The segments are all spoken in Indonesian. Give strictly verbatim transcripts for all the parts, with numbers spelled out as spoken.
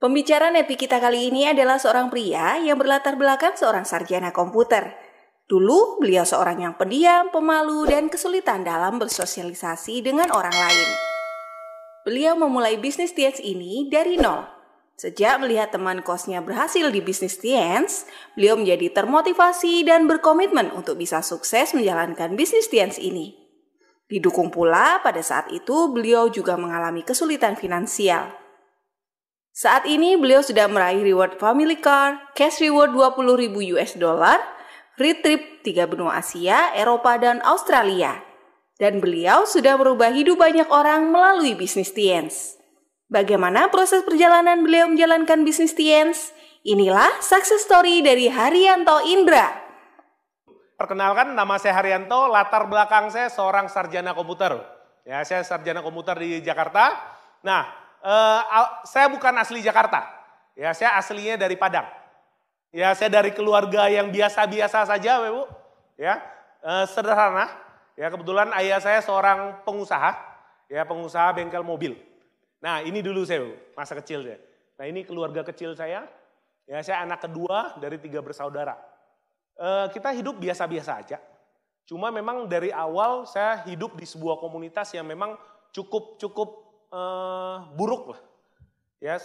Pembicara Nepi kita kali ini adalah seorang pria yang berlatar belakang seorang sarjana komputer. Dulu, beliau seorang yang pendiam, pemalu, dan kesulitan dalam bersosialisasi dengan orang lain. Beliau memulai bisnis Tiens ini dari nol. Sejak melihat teman kosnya berhasil di bisnis Tiens, beliau menjadi termotivasi dan berkomitmen untuk bisa sukses menjalankan bisnis Tiens ini. Didukung pula pada saat itu, beliau juga mengalami kesulitan finansial. Saat ini beliau sudah meraih reward family car, cash reward dua puluh ribu US dollar, free trip tiga benua Asia, Eropa, dan Australia. Dan beliau sudah merubah hidup banyak orang melalui bisnis Tiens. Bagaimana proses perjalanan beliau menjalankan bisnis Tiens? Inilah success story dari Harianto Indra. Perkenalkan, nama saya Harianto, latar belakang saya seorang sarjana komputer. Ya, saya sarjana komputer di Jakarta. Nah, Uh, saya bukan asli Jakarta, ya saya aslinya dari Padang, ya saya dari keluarga yang biasa-biasa saja, Bu, ya uh, sederhana, ya kebetulan ayah saya seorang pengusaha, ya pengusaha bengkel mobil. Nah ini dulu saya, Bu, masa kecil saya. Nah ini keluarga kecil saya, ya saya anak kedua dari tiga bersaudara. Uh, kita hidup biasa-biasa aja, cuma memang dari awal saya hidup di sebuah komunitas yang memang cukup-cukup Uh, buruk lah, yes.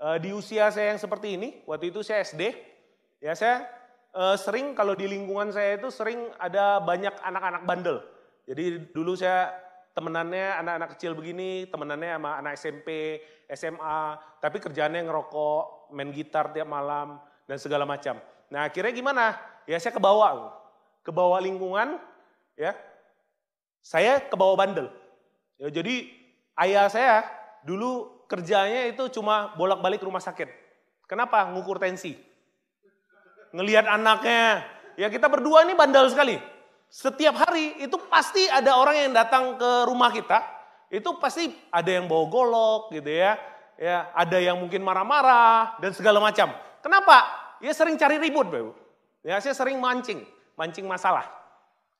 uh, Di usia saya yang seperti ini, waktu itu saya S D, ya saya uh, sering kalau di lingkungan saya itu sering ada banyak anak-anak bandel. Jadi dulu saya temenannya anak-anak kecil begini, temenannya sama anak S M P, S M A, tapi kerjaannya ngerokok, main gitar tiap malam dan segala macam. Nah akhirnya gimana? Ya saya kebawa, kebawa lingkungan, ya saya kebawa bandel. Ya, jadi ayah saya dulu kerjanya itu cuma bolak-balik rumah sakit. Kenapa? Ngukur tensi. Ngelihat anaknya. Ya kita berdua ini bandel sekali. Setiap hari itu pasti ada orang yang datang ke rumah kita. Itu pasti ada yang bawa golok gitu ya. Ya ada yang mungkin marah-marah dan segala macam. Kenapa? Ya sering cari ribut, Bu. Ya saya sering mancing. Mancing masalah.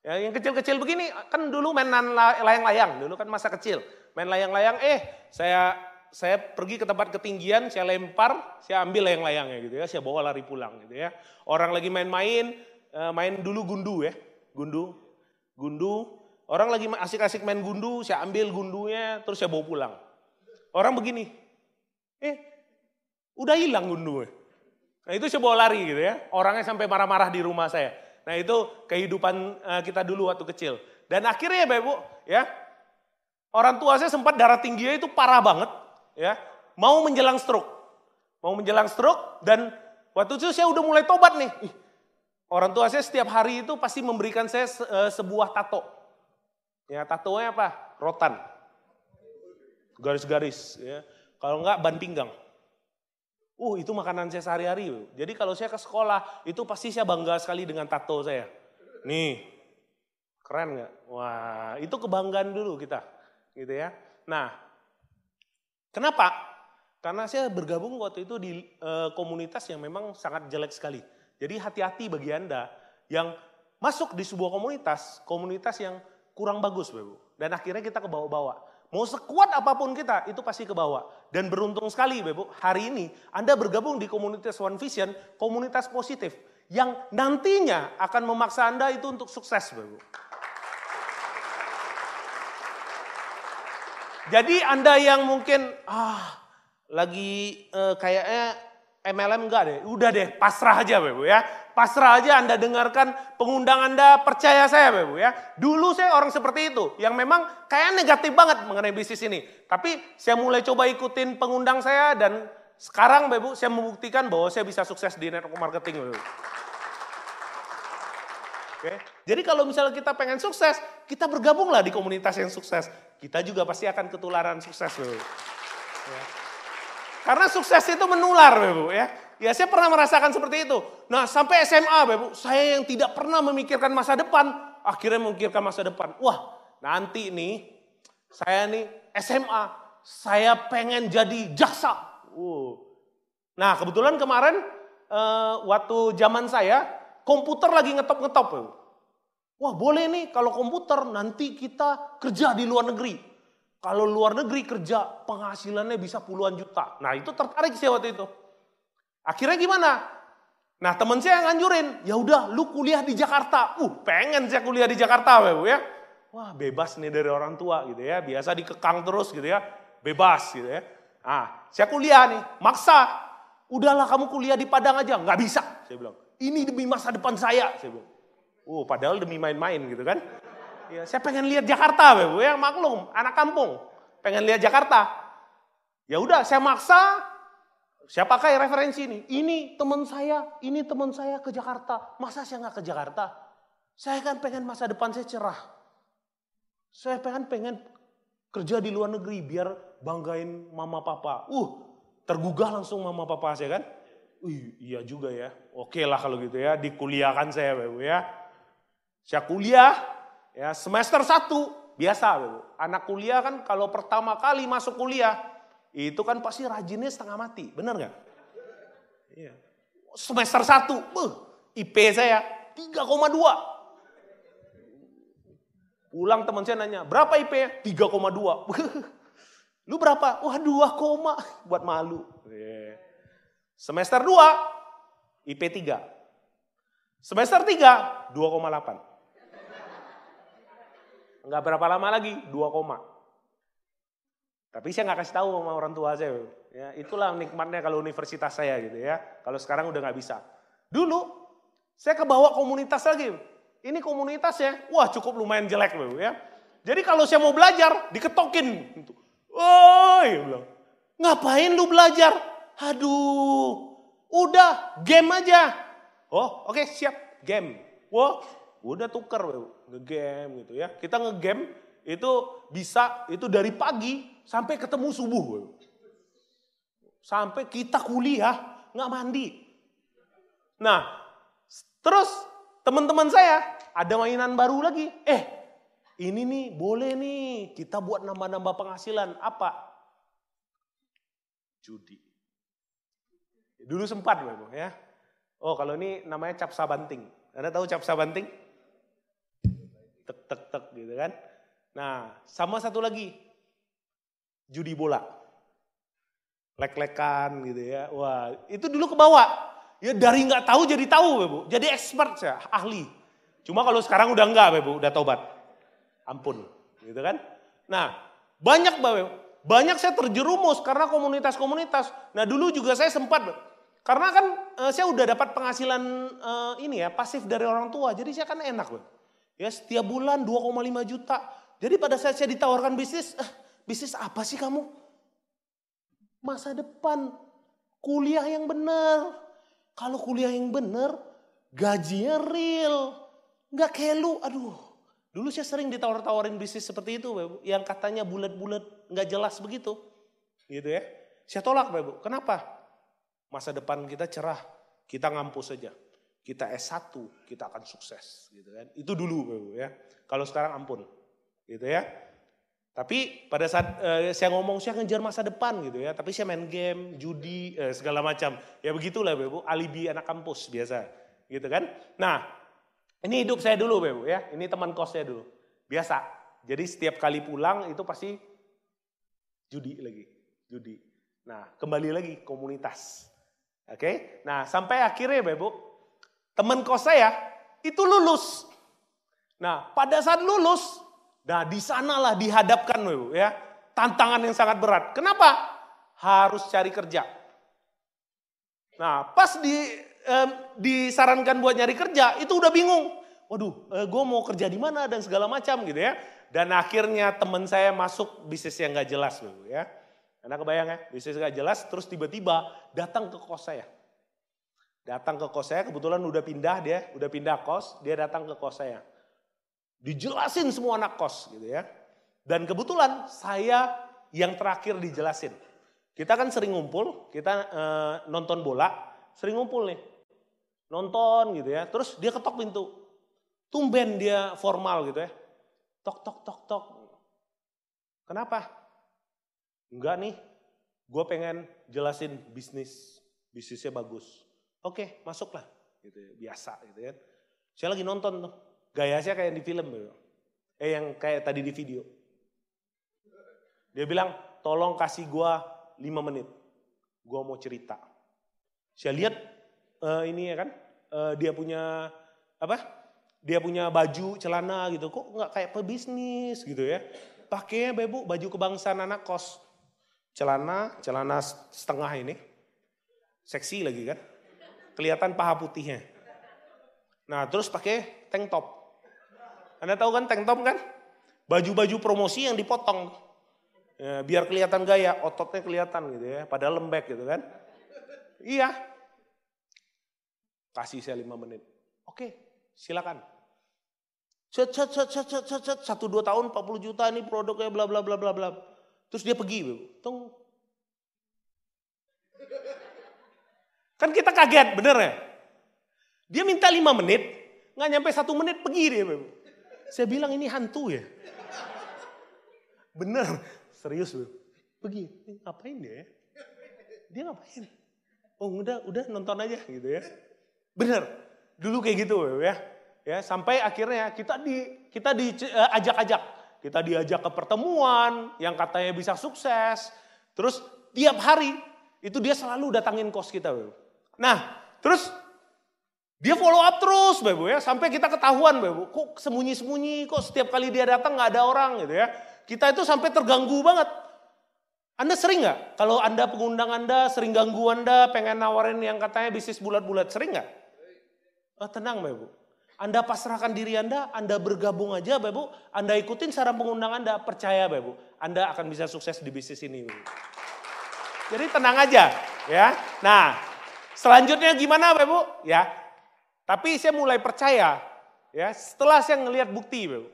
Ya, yang kecil-kecil begini, kan dulu mainan layang-layang, dulu kan masa kecil. Main layang-layang, eh saya saya pergi ke tempat ketinggian, saya lempar, saya ambil layang-layangnya gitu ya, saya bawa lari pulang gitu ya. Orang lagi main-main, main dulu gundu ya, gundu, gundu. Orang lagi asik-asik main gundu, saya ambil gundunya, terus saya bawa pulang. Orang begini, eh udah hilang gundunya. Nah itu saya bawa lari gitu ya, orangnya sampai marah-marah di rumah saya. Nah itu kehidupan kita dulu waktu kecil. Dan akhirnya Bapak Ibu ya, orang tua saya sempat darah tingginya itu parah banget ya, mau menjelang stroke. Mau menjelang stroke dan waktu itu saya udah mulai tobat nih. Orang tua saya setiap hari itu pasti memberikan saya se sebuah tato. Ya, tatonya apa? Rotan. Garis-garis ya. Kalau enggak ban pinggang. Uh, itu makanan saya sehari-hari. Jadi kalau saya ke sekolah, itu pasti saya bangga sekali dengan tato saya. Nih, keren nggak? Wah, itu kebanggaan dulu kita, gitu ya. Nah, kenapa? Karena saya bergabung waktu itu di e, komunitas yang memang sangat jelek sekali. Jadi hati-hati bagi Anda yang masuk di sebuah komunitas, komunitas yang kurang bagus, Bu. Dan akhirnya kita kebawa-bawa. Mau sekuat apapun kita, itu pasti ke bawah. Dan beruntung sekali, Bapak, hari ini Anda bergabung di komunitas One Vision, komunitas positif, yang nantinya akan memaksa Anda itu untuk sukses, Bapak. Jadi Anda yang mungkin, ah, lagi eh, kayaknya M L M enggak deh, udah deh, pasrah aja, Bapak ya. Pasrah aja, Anda dengarkan pengundang Anda, percaya saya Bapak ya. Dulu saya orang seperti itu yang memang kayak negatif banget mengenai bisnis ini. Tapi saya mulai coba ikutin pengundang saya dan sekarang Bapak saya membuktikan bahwa saya bisa sukses di network marketing. Oke. Jadi kalau misalnya kita pengen sukses, kita bergabunglah di komunitas yang sukses. Kita juga pasti akan ketularan sukses Bapak. Ya. Karena sukses itu menular Bapak ya. Ya saya pernah merasakan seperti itu. Nah sampai S M A Bapak, saya yang tidak pernah memikirkan masa depan, akhirnya memikirkan masa depan. Wah nanti nih, saya nih S M A, saya pengen jadi jaksa. Uh. Nah kebetulan kemarin, uh, waktu zaman saya, komputer lagi ngetop-ngetop. Wah boleh nih kalau komputer nanti kita kerja di luar negeri. Kalau luar negeri kerja, penghasilannya bisa puluhan juta. Nah, itu tertarik saya waktu itu. Akhirnya gimana? Nah, teman saya yang anjurin, ya udah lu kuliah di Jakarta. Uh, pengen saya kuliah di Jakarta, Bapak, ya. Wah, bebas nih dari orang tua gitu ya. Biasa dikekang terus gitu ya. Bebas gitu ya. Ah, saya kuliah nih, maksa. Udahlah kamu kuliah di Padang aja, nggak bisa. Saya bilang, ini demi masa depan saya. Saya bilang, oh, padahal demi main-main gitu kan. Ya, saya pengen lihat Jakarta, Bapak, ya maklum, anak kampung. Pengen lihat Jakarta. Ya udah, saya maksa, saya pakai referensi ini. Ini teman saya, ini teman saya ke Jakarta. Masa saya nggak ke Jakarta? Saya kan pengen masa depan saya cerah. Saya pengen pengen kerja di luar negeri biar banggain mama papa. Uh, tergugah langsung mama papa saya kan. Uh, iya juga ya. Oke lah kalau gitu ya, dikuliahkan saya, Bapak, ya. Saya kuliah. Ya, semester satu biasa, Bapak. Anak kuliah kan kalau pertama kali masuk kuliah itu kan pasti rajinnya setengah mati, bener nggak? Iya. Semester satu, beuh, I P saya tiga koma dua. Pulang teman saya nanya, berapa I P-nya? tiga koma dua. Lu berapa? Wah, dua koma. Buat malu. Yeah. Semester dua, I P tiga. Semester tiga, dua koma delapan. Nggak berapa lama lagi, dua koma. Tapi saya nggak kasih tahu sama orang tua saya. Ya, itulah nikmatnya kalau universitas saya gitu ya. Kalau sekarang udah nggak bisa. Dulu saya kebawa komunitas lagi. Ini komunitasnya, wah cukup lumayan jelek, ya. Jadi kalau saya mau belajar, diketokin. Woi, ngapain lu belajar? Aduh, udah game aja. Oh, oke okay, siap game. Wah, udah tuker, ngegame gitu ya. Kita ngegame itu bisa itu dari pagi sampai ketemu subuh. Bro. Sampai kita kuliah nggak mandi. Nah, terus teman-teman saya ada mainan baru lagi. Eh, ini nih boleh nih kita buat nambah-nambah penghasilan. Apa? Judi. Dulu sempat, Bro, ya. Oh, kalau ini namanya capsa banting. Anda tahu capsa banting? Tek tek tek gitu kan. Nah, sama satu lagi. Judi bola. Lek-lekan gitu ya. Wah, itu dulu kebawa. Ya dari nggak tahu jadi tahu, Babu. Jadi expert saya, ahli. Cuma kalau sekarang udah enggak, Babu, udah taubat. Ampun, gitu kan? Nah, banyak, Babu. Banyak saya terjerumus karena komunitas-komunitas. Nah, dulu juga saya sempat, Babu. Karena kan e, saya udah dapat penghasilan e, ini ya, pasif dari orang tua. Jadi saya kan enak, Babu. Ya, setiap bulan dua koma lima juta. Jadi pada saat saya ditawarkan bisnis, eh, bisnis apa sih kamu? Masa depan, kuliah yang benar. Kalau kuliah yang benar, gajinya real. Nggak kayak lu, aduh. Dulu saya sering ditawar-tawarin bisnis seperti itu, Bapak. Yang katanya bulat-bulat, nggak jelas begitu. Gitu ya. Saya tolak, Bapak. Kenapa? Masa depan kita cerah, kita ngampus saja. Kita S satu, kita akan sukses, gitu kan. Itu dulu, ya. Kalau sekarang ampun, gitu ya. Tapi pada saat eh, saya ngomong saya ngejar masa depan, gitu ya. Tapi saya main game, judi, eh, segala macam. Ya begitulah, Bapak. Alibi anak kampus biasa, gitu kan. Nah, ini hidup saya dulu, Bapak, ya. Ini teman kos saya dulu, biasa. Jadi setiap kali pulang itu pasti judi lagi, judi. Nah, kembali lagi komunitas, oke? Okay? Nah, sampai akhirnya, Bapak. Teman kos saya itu lulus. Nah, pada saat lulus, nah di sanalah dihadapkan, Bapak, ya, tantangan yang sangat berat. Kenapa? Harus cari kerja. Nah, pas di eh, disarankan buat nyari kerja, itu udah bingung. Waduh, eh, gue mau kerja di mana dan segala macam gitu ya. Dan akhirnya teman saya masuk bisnis yang gak jelas, Bapak, ya. Anda kebayang ya, bisnis gak jelas, terus tiba-tiba datang ke kos saya. Datang ke kos saya, kebetulan udah pindah dia, udah pindah kos, dia datang ke kos saya. Dijelasin semua anak kos gitu ya. Dan kebetulan saya yang terakhir dijelasin. Kita kan sering ngumpul, kita e, nonton bola, sering ngumpul nih. Nonton gitu ya, terus dia ketok pintu. Tumben dia formal gitu ya. Tok, tok, tok, tok. Kenapa? Enggak nih, gue pengen jelasin bisnis. Bisnisnya bagus. Oke, masuklah, gitu ya, biasa gitu kan. Saya lagi nonton tuh, gaya saya kayak di film, eh yang kayak tadi di video. Dia bilang, tolong kasih gue lima menit. Gue mau cerita. Saya lihat uh, ini ya kan, uh, dia punya apa? Dia punya baju, celana gitu. Kok nggak kayak pebisnis gitu ya? Pakainya bebu, baju kebangsaan anak kos. Celana, celana setengah ini. Seksi lagi kan? Kelihatan paha putihnya. Nah terus pakai tank top. Anda tahu kan tank top kan? Baju-baju promosi yang dipotong. Ya, biar kelihatan gaya, ototnya kelihatan gitu ya. Padahal lembek gitu kan. Iya. Kasih saya lima menit. Oke, silakan. Cet, cet, cet, cet, cet, cet, satu dua tahun empat puluh juta ini produknya bla bla bla bla bla. Terus dia pergi, tung. Kan kita kaget, bener ya? Dia minta lima menit, nggak nyampe satu menit pergi dia. Saya bilang ini hantu ya. Bener, serius bro. Pergi, ngapain dia ya? Dia ngapain? Oh udah, udah nonton aja gitu ya. Bener, dulu kayak gitu bro, ya. Ya sampai akhirnya kita di kita diajak-ajak, kita diajak ke pertemuan yang katanya bisa sukses. Terus tiap hari itu dia selalu datangin kos kita bro. Nah, terus dia follow up terus, Babu ya, sampai kita ketahuan, Babu. Kok sembunyi-sembunyi, kok setiap kali dia datang nggak ada orang gitu ya. Kita itu sampai terganggu banget. Anda sering nggak? Kalau Anda pengundang Anda, sering ganggu Anda, pengen nawarin yang katanya bisnis bulat-bulat, sering nggak? Oh, tenang, Babu. Anda pasrahkan diri Anda, Anda bergabung aja, Babu. Anda ikutin saran pengundang Anda, percaya, Babu. Anda akan bisa sukses di bisnis ini, Babu. Jadi tenang aja, ya. Nah. Selanjutnya gimana, Bapak? Ya. Tapi saya mulai percaya ya setelah saya ngelihat bukti, Bapak.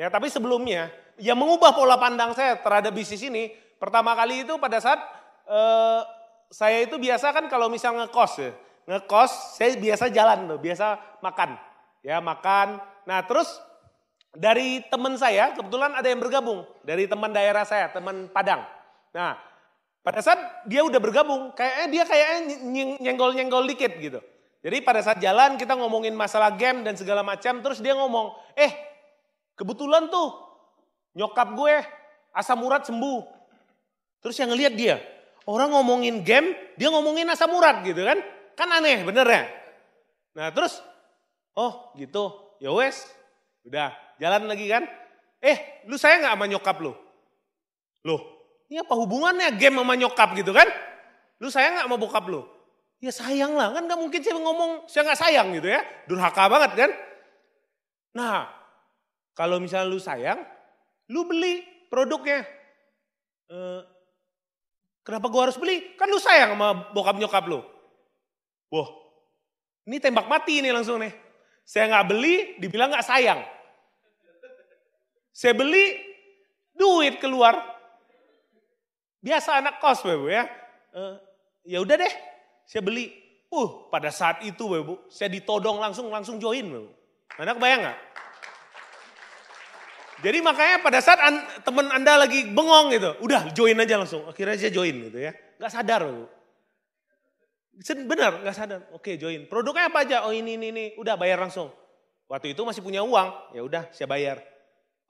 Ya, tapi sebelumnya yang mengubah pola pandang saya terhadap bisnis ini pertama kali itu pada saat eh, saya itu biasa kan kalau misalnya ngekos ya. Ngekos saya biasa jalan, Bapak. Biasa makan. Ya, makan. Nah, terus dari teman saya kebetulan ada yang bergabung dari teman daerah saya, teman Padang. Nah, pada saat dia udah bergabung, kayaknya dia kayaknya nyenggol-nyenggol dikit gitu. Jadi pada saat jalan kita ngomongin masalah game dan segala macam, terus dia ngomong, eh kebetulan tuh nyokap gue asam urat sembuh. Terus yang ngelihat dia, orang ngomongin game, dia ngomongin asam urat gitu kan. Kan aneh bener ya. Nah terus, oh gitu, ya wes, udah jalan lagi kan. Eh lu sayang gak sama nyokap lu? Loh? Ini apa hubungannya game sama nyokap gitu kan? Lu sayang gak sama bokap lu? Ya sayang lah, kan gak mungkin saya ngomong saya gak sayang gitu ya. Durhaka banget kan? Nah, kalau misalnya lu sayang, lu beli produknya. Eh, kenapa gua harus beli? Kan lu sayang sama bokap nyokap lu. Wah, ini tembak mati ini langsung nih. Saya gak beli, dibilang gak sayang. Saya beli, duit keluar. Biasa anak kos, Babu ya. Uh, ya udah deh, saya beli. Uh, pada saat itu, Babu, saya ditodong langsung langsung join, Babu. Anda kebayang nggak? Jadi makanya pada saat an, temen Anda lagi bengong gitu, udah join aja langsung. Akhirnya saya join gitu ya. Nggak sadar, Babu. Benar, nggak sadar. Oke, join. Produknya apa aja? Oh ini, ini, ini. Udah bayar langsung. Waktu itu masih punya uang, ya udah saya bayar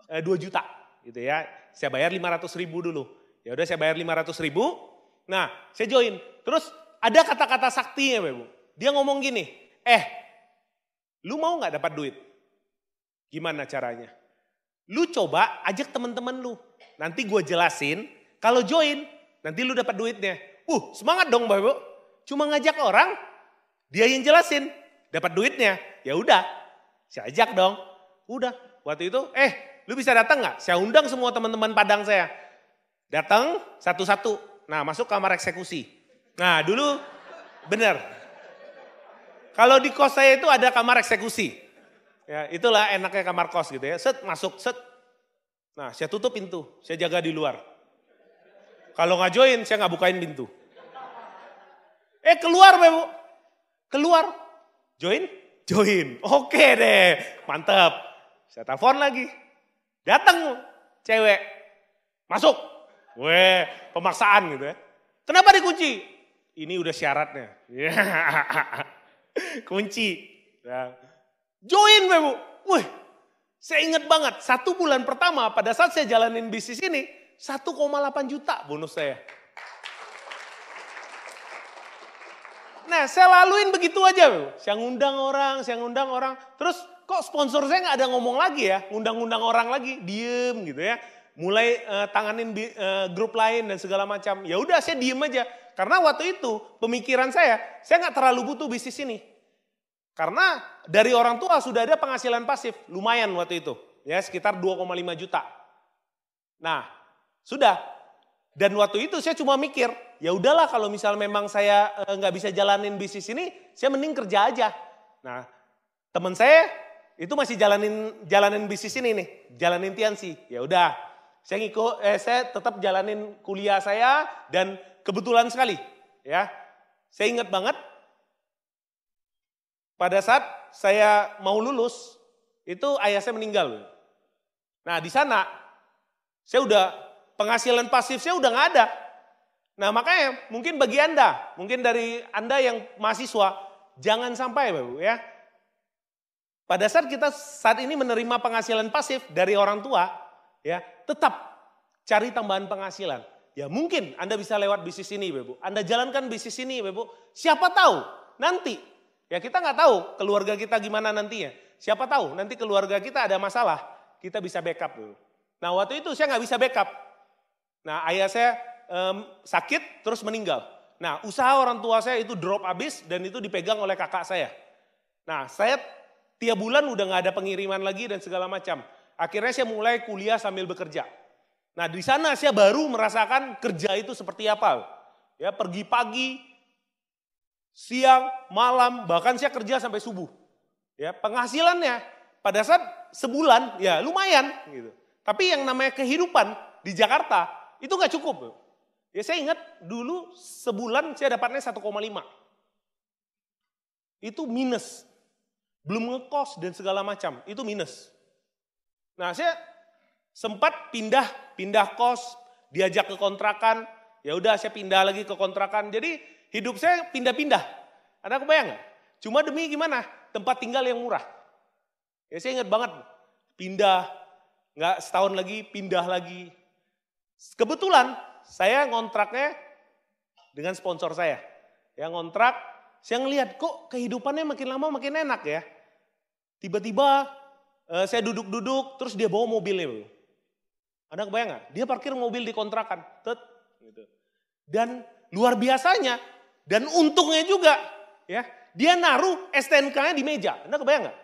uh, dua juta gitu ya. Saya bayar lima ratus ribu dulu. Ya udah saya bayar lima ratus ribu, nah saya join. Terus ada kata-kata saktinya, Babu. Dia ngomong gini, eh lu mau gak dapat duit? Gimana caranya? Lu coba ajak teman-teman lu. Nanti gue jelasin, kalau join nanti lu dapat duitnya. Uh semangat dong, Babu. Cuma ngajak orang, dia yang jelasin, dapat duitnya. Ya udah, saya ajak dong. Udah, waktu itu, eh lu bisa datang gak? Saya undang semua teman-teman Padang saya. Datang satu-satu, nah masuk kamar eksekusi. Nah dulu bener, kalau di kos saya itu ada kamar eksekusi. Ya, itulah enaknya kamar kos gitu ya, set masuk, set. Nah saya tutup pintu, saya jaga di luar. Kalau nggak join, saya nggak bukain pintu. Eh keluar, Babu, keluar. Join? Join, oke deh, mantap. Saya telepon lagi, datang cewek, masuk. Weh, pemaksaan gitu ya. Kenapa dikunci? Ini udah syaratnya. Kunci. Ya. Join, Babu. Wih, saya ingat banget. Satu bulan pertama pada saat saya jalanin bisnis ini, satu koma delapan juta bonus saya. Nah, saya laluin begitu aja. Bro. Saya ngundang orang, saya ngundang orang. Terus kok sponsor saya nggak ada ngomong lagi ya. Ngundang-ngundang orang lagi, diem gitu ya. Mulai uh, tanganin uh, grup lain dan segala macam. Ya udah saya diem aja. Karena waktu itu pemikiran saya, saya nggak terlalu butuh bisnis ini. Karena dari orang tua sudah ada penghasilan pasif. Lumayan waktu itu. Ya sekitar dua koma lima juta. Nah, sudah. Dan waktu itu saya cuma mikir, ya udahlah kalau misal memang saya nggak e, bisa jalanin bisnis ini, saya mending kerja aja. Nah, teman saya itu masih jalanin jalanin bisnis ini nih, jalanin T N C. Ya udah, saya ngikut, eh, saya tetap jalanin kuliah saya dan kebetulan sekali, ya, saya ingat banget pada saat saya mau lulus itu ayah saya meninggal. Nah di sana saya udah penghasilan pasif saya udah nggak ada. Nah makanya mungkin bagi Anda, mungkin dari Anda yang mahasiswa, jangan sampai Bapak ya. Pada saat kita saat ini menerima penghasilan pasif dari orang tua, ya tetap cari tambahan penghasilan. Ya mungkin Anda bisa lewat bisnis ini Bapak. Anda jalankan bisnis ini Bapak. Siapa tahu nanti, ya kita nggak tahu keluarga kita gimana nantinya. Siapa tahu nanti keluarga kita ada masalah, kita bisa backup Bapak. Nah waktu itu saya nggak bisa backup. Nah ayah saya Um, sakit terus meninggal. Nah usaha orang tua saya itu drop abis dan itu dipegang oleh kakak saya. Nah saya tiap bulan udah gak ada pengiriman lagi dan segala macam. Akhirnya saya mulai kuliah sambil bekerja. Nah di sana saya baru merasakan kerja itu seperti apa. Ya pergi pagi, siang, malam, bahkan saya kerja sampai subuh. Ya penghasilannya pada saat sebulan ya lumayan gitu. Tapi yang namanya kehidupan di Jakarta itu gak cukup. Ya saya ingat dulu sebulan saya dapatnya satu koma lima. Itu minus. Belum ngekos dan segala macam, itu minus. Nah saya sempat pindah, pindah kos, diajak ke kontrakan. Ya udah saya pindah lagi ke kontrakan. Jadi hidup saya pindah-pindah. Anda kebayang gak? Cuma demi gimana? Tempat tinggal yang murah. Ya saya ingat banget, pindah, gak setahun lagi, pindah lagi. Kebetulan saya ngontraknya dengan sponsor saya. Yang ngontrak, saya ngelihat kok kehidupannya makin lama makin enak ya. Tiba-tiba eh, saya duduk-duduk, terus dia bawa mobilnya. Anda kebayang gak? Dia parkir mobil di kontrakan. Tet, gitu. Dan luar biasanya, dan untungnya juga, ya dia naruh S T N K-nya di meja. Anda kebayang gak?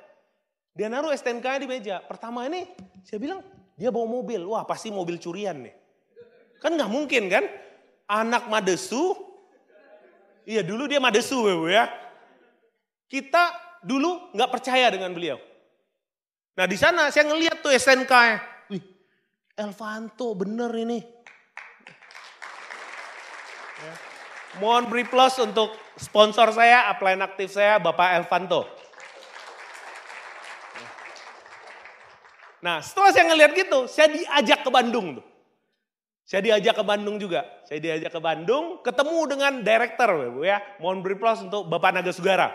Dia naruh S T N K-nya di meja. Pertama ini, saya bilang, dia bawa mobil. Wah, pasti mobil curian nih. Kan nggak mungkin kan, anak madesu, iya dulu dia madesu Bapak ya. Kita dulu nggak percaya dengan beliau. Nah di sana saya ngelihat tuh S N K-nya, wih Elvanto bener ini. Ya. Mohon beri plus untuk sponsor saya, upline aktif saya Bapak Elvanto. Nah setelah saya ngelihat gitu, saya diajak ke Bandung tuh. Saya diajak ke Bandung juga. Saya diajak ke Bandung, ketemu dengan director Bapak ya. Mohon beri plus untuk Bapak Nagaswara.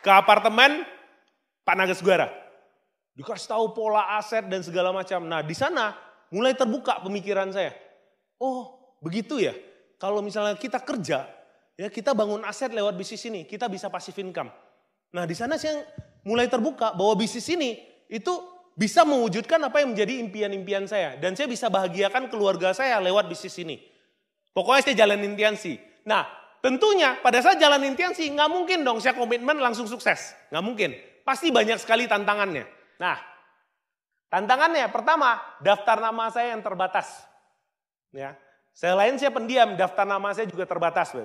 Ke apartemen Pak Nagaswara. Dikasih tahu pola aset dan segala macam. Nah, di sana mulai terbuka pemikiran saya. Oh, begitu ya. Kalau misalnya kita kerja, ya kita bangun aset lewat bisnis ini, kita bisa passive income. Nah, di sana saya mulai terbuka bahwa bisnis ini itu bisa mewujudkan apa yang menjadi impian-impian saya. Dan saya bisa bahagiakan keluarga saya lewat bisnis ini. Pokoknya saya jalanin Tiansi. Nah tentunya pada saat jalanin Tiansi nggak mungkin dong saya komitmen langsung sukses. Nggak mungkin. Pasti banyak sekali tantangannya. Nah tantangannya pertama daftar nama saya yang terbatas. Ya, selain saya pendiam daftar nama saya juga terbatas.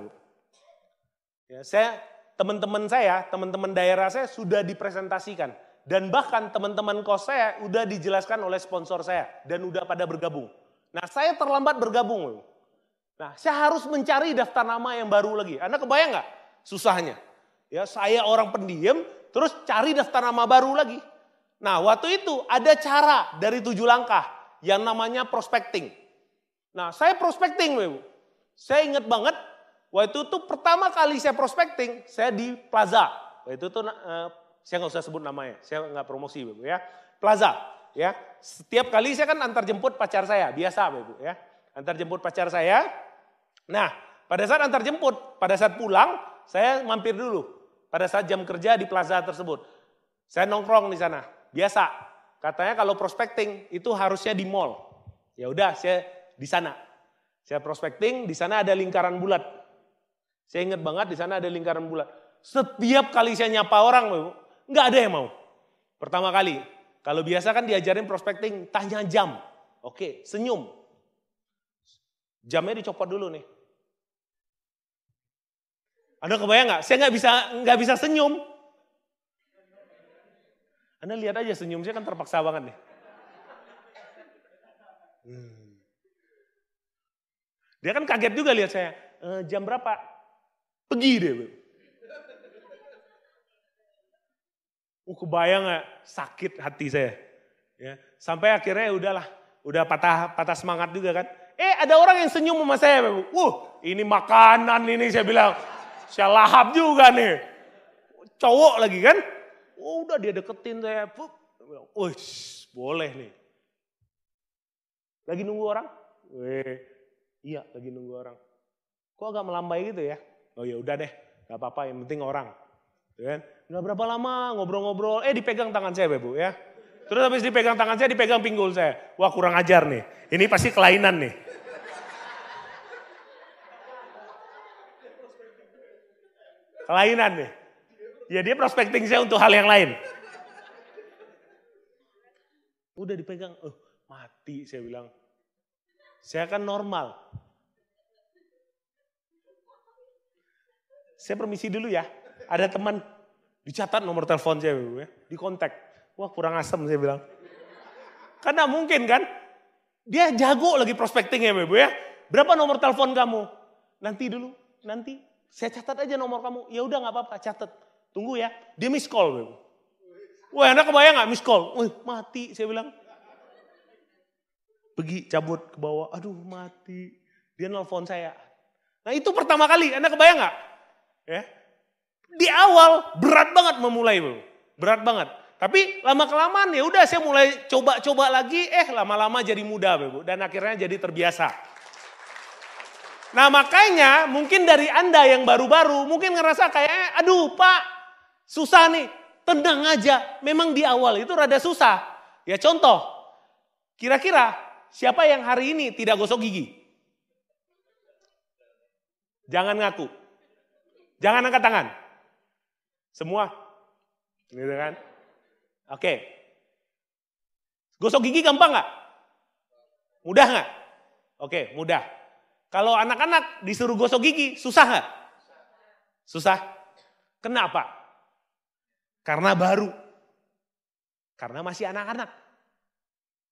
Ya, saya teman-teman saya, teman-teman daerah saya sudah dipresentasikan. Dan bahkan teman-teman kos saya udah dijelaskan oleh sponsor saya. Dan udah pada bergabung. Nah saya terlambat bergabung. Nah saya harus mencari daftar nama yang baru lagi. Anda kebayang gak susahnya? Ya saya orang pendiam terus cari daftar nama baru lagi. Nah waktu itu ada cara dari tujuh langkah yang namanya prospecting. Nah saya prospecting Ibu. Saya ingat banget waktu itu pertama kali saya prospecting saya di Plaza. Waktu itu tuh... Uh, saya nggak usah sebut namanya, saya nggak promosi Bapak ya. Plaza, ya. Setiap kali saya kan antar jemput pacar saya, biasa Bapak Ibu ya. Antar jemput pacar saya. Nah, pada saat antar jemput, pada saat pulang, saya mampir dulu. Pada saat jam kerja di plaza tersebut. Saya nongkrong di sana, biasa. Katanya kalau prospecting itu harusnya di mall. Ya udah, saya di sana. Saya prospecting, di sana ada lingkaran bulat. Saya ingat banget di sana ada lingkaran bulat. Setiap kali saya nyapa orang, Bapak Ibu, nggak ada yang mau. Pertama kali, kalau biasa kan diajarin prospecting, tanya jam. Oke, senyum. Jamnya dicopot dulu nih. Anda kebayang nggak? Saya nggak bisa nggak bisa senyum. Anda lihat aja senyum saya kan terpaksa banget nih. Hmm. Dia kan kaget juga lihat saya. E, jam berapa? Pergi deh. Uh, kebayang gak? Sakit hati saya. Ya, sampai akhirnya udahlah, udah patah patah semangat juga kan. Eh, ada orang yang senyum sama saya, Bu. Uh, ini makanan ini saya bilang. Saya lahap juga nih. Cowok lagi kan? Oh, udah dia deketin saya. Wih, boleh nih. Lagi nunggu orang? Weh, iya lagi nunggu orang. Kok agak melambai gitu ya? Oh ya udah deh, gak apa-apa yang penting orang. Kan? Gak berapa lama ngobrol-ngobrol, eh dipegang tangan saya Bu ya. Terus habis dipegang tangan saya, dipegang pinggul saya. Wah kurang ajar nih, ini pasti kelainan nih. Kelainan nih. Ya dia prospecting saya untuk hal yang lain. Udah dipegang, oh, mati saya bilang. Saya kan normal. Saya permisi dulu ya. Ada teman dicatat nomor telepon saya, Bu, ya. Di kontak. Wah kurang asem saya bilang. Karena mungkin kan, dia jago lagi prospecting ya Bu ya. Berapa nomor telepon kamu? Nanti dulu, nanti. Saya catat aja nomor kamu. Ya udah nggak apa-apa, catat. Tunggu ya. Dia miss call Bu. Wah Anda kebayang nggak miss call? Wih mati saya bilang. Pergi cabut ke bawah. Aduh mati. Dia nelfon saya. Nah itu pertama kali. Anda kebayang nggak? Ya. Di awal berat banget memulai, Bu. Berat banget. Tapi lama-kelamaan ya udah saya mulai coba-coba lagi, eh lama-lama jadi mudah, Bu. Dan akhirnya jadi terbiasa. Nah, makanya mungkin dari Anda yang baru-baru mungkin ngerasa kayak aduh, Pak, susah nih. Tenang aja. Memang di awal itu rada susah. Ya contoh. Kira-kira siapa yang hari ini tidak gosok gigi? Jangan ngaku. Jangan angkat tangan. Semua. Gitu kan? Oke. Gosok gigi gampang gak? Mudah gak? Oke, mudah. Kalau anak-anak disuruh gosok gigi, susah gak? Susah. Kenapa? Karena baru. Karena masih anak-anak.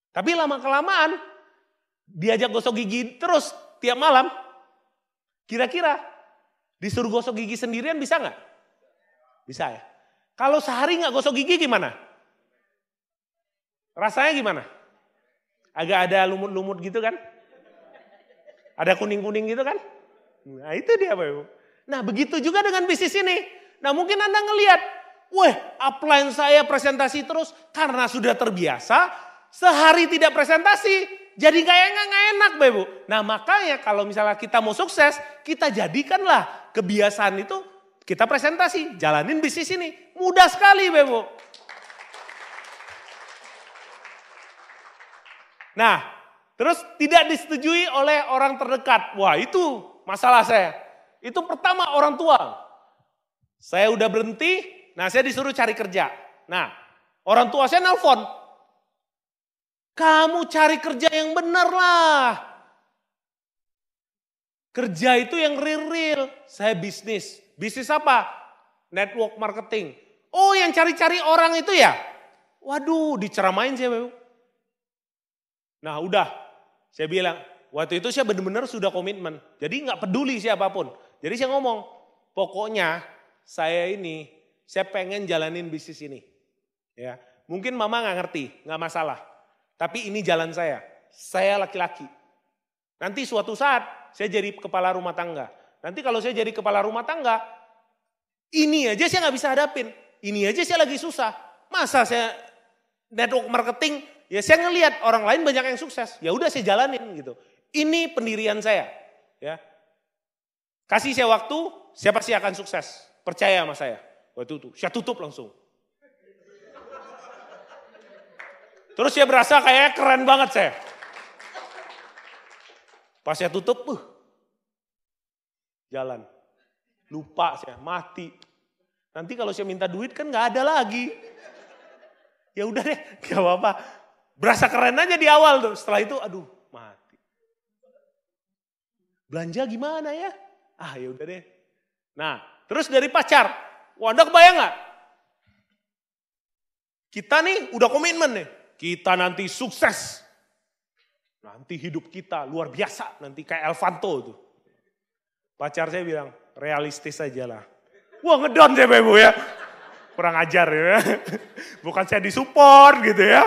Tapi lama-kelamaan, diajak gosok gigi terus tiap malam. Kira-kira disuruh gosok gigi sendirian bisa gak? Bisa ya. Kalau sehari nggak gosok gigi gimana? Rasanya gimana? Agak ada lumut-lumut gitu kan? Ada kuning-kuning gitu kan? Nah itu dia Bapak Ibu. Nah begitu juga dengan bisnis ini. Nah mungkin Anda ngelihat, weh upline saya presentasi terus karena sudah terbiasa, sehari tidak presentasi, jadi kayaknya nggak enak Bapak Ibu. Nah makanya kalau misalnya kita mau sukses, kita jadikanlah kebiasaan itu. Kita presentasi, jalanin bisnis ini. Mudah sekali, Bebo. Nah, terus tidak disetujui oleh orang terdekat. Wah, itu masalah saya. Itu pertama orang tua. Saya udah berhenti, nah saya disuruh cari kerja. Nah, orang tua saya nelpon. Kamu cari kerja yang benar lah. Kerja itu yang real-real. Saya bisnis. Bisnis apa? Network marketing. Oh yang cari-cari orang itu ya? Waduh diceramain saya Bu. Nah udah. Saya bilang waktu itu saya benar-benar sudah komitmen. Jadi gak peduli siapapun. Jadi saya ngomong. Pokoknya saya ini saya pengen jalanin bisnis ini. Ya, mungkin mama gak ngerti. Gak masalah. Tapi ini jalan saya. Saya laki-laki. Nanti suatu saat saya jadi kepala rumah tangga. Nanti kalau saya jadi kepala rumah tangga, ini aja saya nggak bisa hadapin. Ini aja saya lagi susah. Masa saya network marketing Ya saya ngelihat orang lain banyak yang sukses. Ya udah saya jalanin gitu. Ini pendirian saya. Ya. Kasih saya waktu, saya pasti akan sukses. Percaya sama saya. Waktu itu saya tutup langsung. Terus saya berasa kayak keren banget saya. Pas saya tutup, uh, jalan. Lupa saya, mati. Nanti kalau saya minta duit kan nggak ada lagi. Ya udah deh, nggak apa-apa. Berasa keren aja di awal tuh. Setelah itu, aduh, mati. Belanja gimana ya? Ah, ya udah deh. Nah, terus dari pacar, wah, Anda kebayang nggak? Kita nih udah komitmen nih. Kita nanti sukses. Nanti hidup kita luar biasa. Nanti kayak Elvanto tuh. Pacar saya bilang, realistis aja lah. Wah ngedon saya Ibu ya. Kurang ajar ya. Bukan saya disupport gitu ya.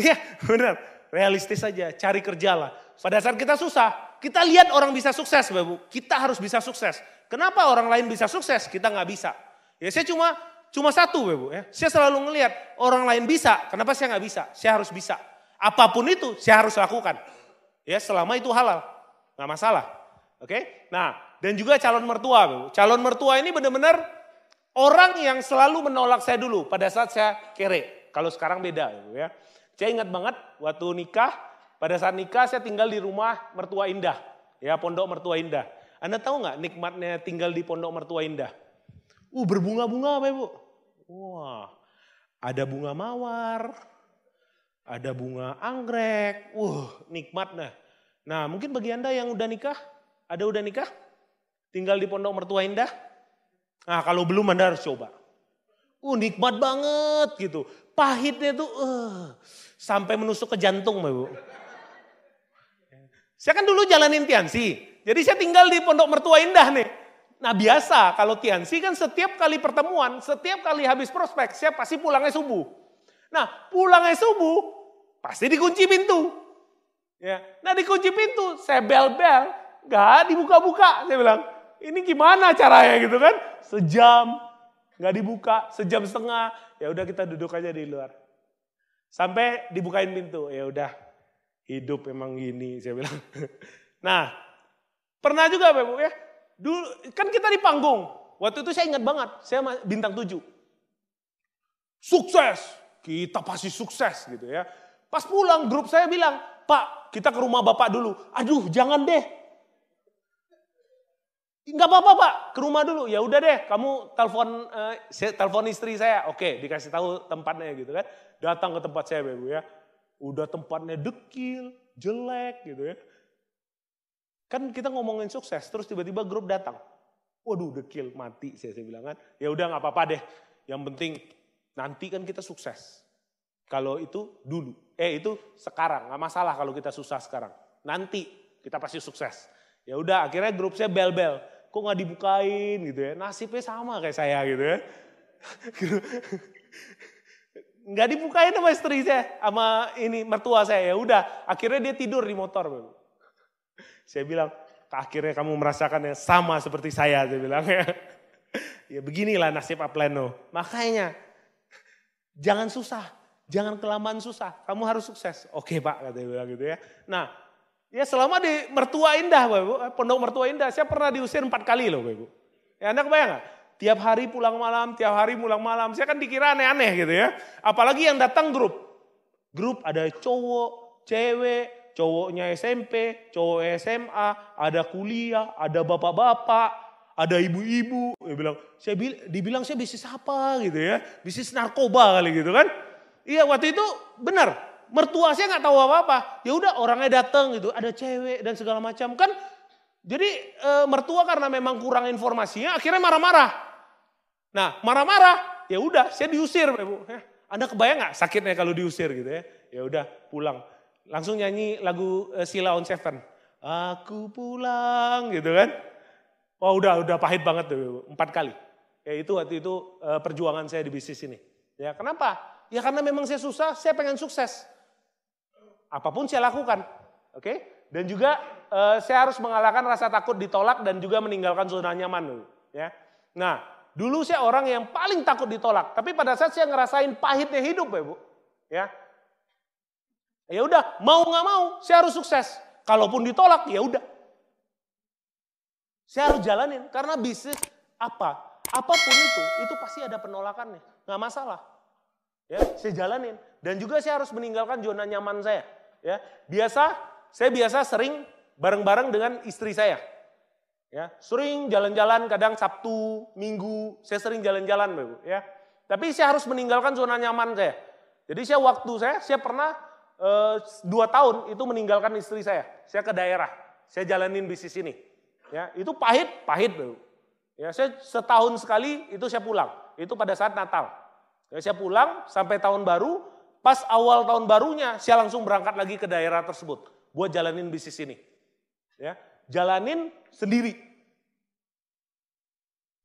Iya benar. Realistis aja. Cari kerja lah. Pada saat kita susah, kita lihat orang bisa sukses Ibu. Kita harus bisa sukses. Kenapa orang lain bisa sukses, kita nggak bisa? Ya saya cuma cuma satu Ibu ya. Saya selalu ngelihat orang lain bisa. Kenapa saya nggak bisa? Saya harus bisa. Apapun itu saya harus lakukan. Ya selama itu halal. Nggak masalah. Oke. Nah. Dan juga calon mertua. Bu. Calon mertua ini benar-benar orang yang selalu menolak saya dulu pada saat saya kere. Kalau sekarang beda. Bu, ya. Saya ingat banget waktu nikah, pada saat nikah saya tinggal di rumah Mertua Indah. Ya, Pondok Mertua Indah. Anda tahu nggak nikmatnya tinggal di Pondok Mertua Indah? Uh, berbunga-bunga apa Ibu? Wah, ada bunga mawar, ada bunga anggrek. Uh, nikmat nah. Nah, mungkin bagi Anda yang udah nikah, ada udah nikah? Tinggal di Pondok Mertua Indah. Nah kalau belum Anda harus coba. Uh nikmat banget gitu. Pahitnya tuh uh, sampai menusuk ke jantung Mbak Bu. Saya kan dulu jalanin T N C. Jadi saya tinggal di Pondok Mertua Indah nih. Nah biasa kalau T N C kan setiap kali pertemuan, setiap kali habis prospek, saya pasti pulangnya subuh. Nah pulangnya subuh pasti dikunci pintu. Ya. Nah dikunci pintu, saya bel-bel. Gak dibuka-buka, saya bilang. Ini gimana caranya gitu kan? Sejam nggak dibuka, sejam setengah. Ya udah kita duduk aja di luar. Sampai dibukain pintu. Ya udah. Hidup emang gini, saya bilang. Nah, pernah juga Bapak ya. Dulu kan kita di panggung. Waktu itu saya ingat banget, saya bintang tujuh. Sukses. Kita pasti sukses gitu ya. Pas pulang grup saya bilang, "Pak, kita ke rumah Bapak dulu." Aduh, jangan deh. Enggak apa-apa Pak, ke rumah dulu. Ya udah deh, kamu telepon eh, saya telepon istri saya. Oke, dikasih tahu tempatnya gitu kan. Datang ke tempat saya Ibu ya. Udah tempatnya dekil, jelek gitu ya. Kan kita ngomongin sukses, terus tiba-tiba grup datang. Waduh, dekil, mati saya, saya bilang kan. Ya udah enggak apa-apa deh. Yang penting nanti kan kita sukses. Kalau itu dulu, eh itu sekarang, enggak masalah kalau kita susah sekarang. Nanti kita pasti sukses. Ya udah, akhirnya grup saya bel-bel. Kok gak dibukain gitu ya. Nasibnya sama kayak saya gitu ya. Gak dibukain sama istri saya. Sama ini mertua saya. Ya udah akhirnya dia tidur di motor. Saya bilang, akhirnya kamu merasakan yang sama seperti saya. Saya bilang ya. Ya beginilah nasib Apleno. Makanya jangan susah. Jangan kelamaan susah. Kamu harus sukses. Oke Pak, katanya bilang gitu ya. Nah. Ya selama di Mertua Indah, Bapak Ibu, Pondok Mertua Indah, saya pernah diusir empat kali loh Bapak Ibu. Ya Anda kebayang gak? Tiap hari pulang malam, tiap hari pulang malam, saya kan dikira aneh-aneh gitu ya. Apalagi yang datang grup. Grup ada cowok, cewek, cowoknya S M P, cowok S M A, ada kuliah, ada bapak-bapak, ada ibu-ibu. Dia bilang, saya dibilang saya bisnis apa gitu ya, bisnis narkoba kali gitu kan. Iya waktu itu benar. Mertua saya nggak tahu apa-apa. Ya udah orangnya datang gitu, ada cewek dan segala macam kan. Jadi e, mertua karena memang kurang informasinya, akhirnya marah-marah. Nah marah-marah, ya udah saya diusir, Bu. Anda kebayang nggak sakitnya kalau diusir gitu ya? Ya udah pulang, langsung nyanyi lagu e, Sheila On tujuh. Aku pulang gitu kan? Wah udah udah pahit banget tuh, Bu. Empat kali. Ya itu waktu itu e, perjuangan saya di bisnis ini. Ya kenapa? Ya karena memang saya susah, saya pengen sukses. Apapun saya lakukan, oke? Okay? Dan juga eh, saya harus mengalahkan rasa takut ditolak dan juga meninggalkan zona nyaman, ya. Nah, dulu saya orang yang paling takut ditolak, tapi pada saat saya ngerasain pahitnya hidup, ya Bu, ya. Ya udah, mau nggak mau, saya harus sukses. Kalaupun ditolak, ya udah. Saya harus jalanin, karena bisnis apa, apapun itu, itu pasti ada penolakannya. Nggak masalah. Ya, saya jalanin. Dan juga saya harus meninggalkan zona nyaman saya. Ya, biasa, saya biasa sering bareng-bareng dengan istri saya. Ya, sering jalan-jalan, kadang Sabtu, Minggu, saya sering jalan-jalan. Ya. Tapi saya harus meninggalkan zona nyaman saya. Jadi saya waktu saya, saya pernah E, dua tahun itu meninggalkan istri saya. Saya ke daerah, saya jalanin bisnis ini. Ya, itu pahit, pahit. Ya, saya setahun sekali itu saya pulang. Itu pada saat Natal. Ya, saya pulang sampai tahun baru, pas awal tahun barunya saya langsung berangkat lagi ke daerah tersebut buat jalanin bisnis ini. Ya, jalanin sendiri.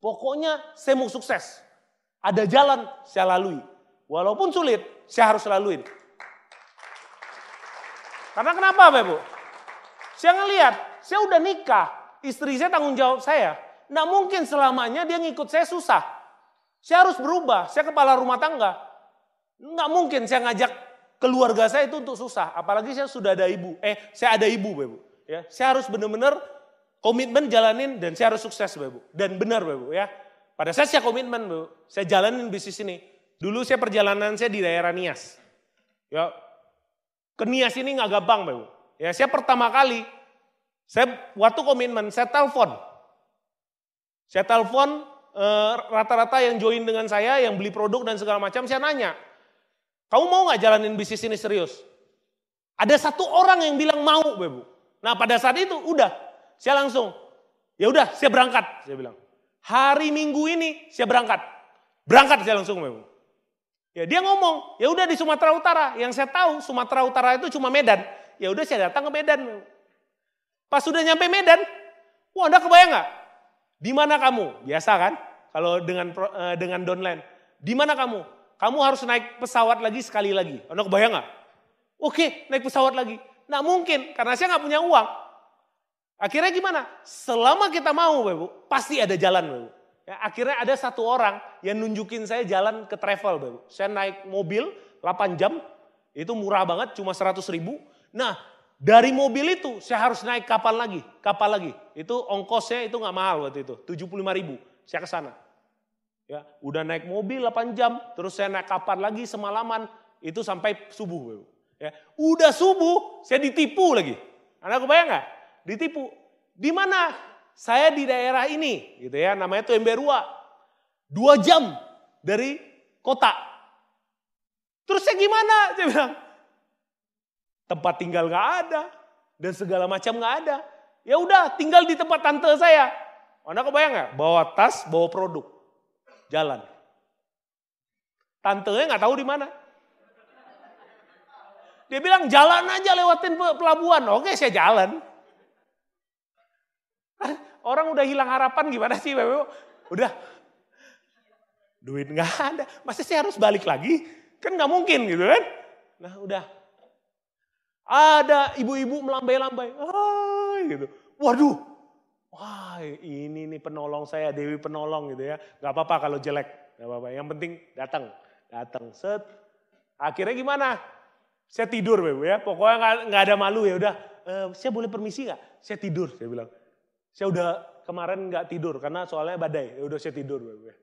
Pokoknya saya mau sukses. Ada jalan saya lalui. Walaupun sulit, saya harus laluin. Karena kenapa Bapak Ibu? Saya ngelihat, saya udah nikah, istri saya tanggung jawab saya. Nah mungkin selamanya dia ngikut saya susah. Saya harus berubah, saya kepala rumah tangga. Nggak mungkin saya ngajak keluarga saya itu untuk susah. Apalagi saya sudah ada ibu, eh saya ada ibu Bapak Ibu. Ya, saya harus benar-benar komitmen jalanin dan saya harus sukses Bapak Ibu. Dan benar Bapak Ibu ya. Pada saat saya komitmen Bapak Ibu, saya jalanin bisnis ini. Dulu saya perjalanan saya di daerah Nias. Ya. Ke Nias ini nggak gampang, Bapak. Ya, saya pertama kali, saya waktu komitmen, saya telepon. Saya telepon e, rata-rata yang join dengan saya, yang beli produk dan segala macam, saya nanya, kamu mau nggak jalanin bisnis ini serius? Ada satu orang yang bilang mau, Bapak. Nah, pada saat itu, udah. Saya langsung, ya udah, saya berangkat. Saya bilang, hari Minggu ini saya berangkat. Berangkat saya langsung, Bapak. Ya dia ngomong, ya udah di Sumatera Utara. Yang saya tahu Sumatera Utara itu cuma Medan. Ya udah saya datang ke Medan. Pas sudah nyampe Medan, wah Anda kebayang nggak? Di mana kamu? Biasa kan? Kalau dengan dengan downline, di mana kamu? Kamu harus naik pesawat lagi sekali lagi. Anda kebayang nggak? Oke, naik pesawat lagi. Nah mungkin karena saya nggak punya uang. Akhirnya gimana? Selama kita mau, Bapak Ibu, pasti ada jalan, Bapak Ibu. Ya, akhirnya ada satu orang yang nunjukin saya jalan ke travel. Bapak. Saya naik mobil delapan jam, itu murah banget, cuma seratus ribu. Nah, dari mobil itu saya harus naik kapal lagi, kapal lagi. Itu ongkosnya itu gak mahal waktu itu, tujuh puluh lima ribu. Saya ke sana. Ya, udah naik mobil delapan jam, terus saya naik kapal lagi semalaman, itu sampai subuh. Bapak. Ya, udah subuh, saya ditipu lagi. Anda kebayang gak? Ditipu. Di mana? Saya di daerah ini, gitu ya, namanya itu Mberua. Dua jam dari kota. Terus saya gimana? Saya bilang, tempat tinggal gak ada. Dan segala macam gak ada. Ya udah, tinggal di tempat tante saya. Anda kebayang gak? Bawa tas, bawa produk. Jalan. Tantenya gak tahu di mana. Dia bilang, jalan aja lewatin pelabuhan. Oke, saya jalan. Orang udah hilang harapan gimana sih Bapak Ibu? Udah duit nggak ada, masa saya harus balik lagi? Kan nggak mungkin gitu kan? Nah udah ada ibu-ibu melambai-lambai, ah, gitu. Waduh, wah ini nih penolong saya Dewi penolong gitu ya. Gak apa-apa kalau jelek, gak apa-apa. Yang penting datang, datang set. Akhirnya gimana? Saya tidur Bapak Ibu ya. Pokoknya nggak ada malu ya udah. E, saya boleh permisi nggak? Saya tidur, saya bilang. Saya udah kemarin nggak tidur karena soalnya badai. Ya udah saya tidur, Bapak.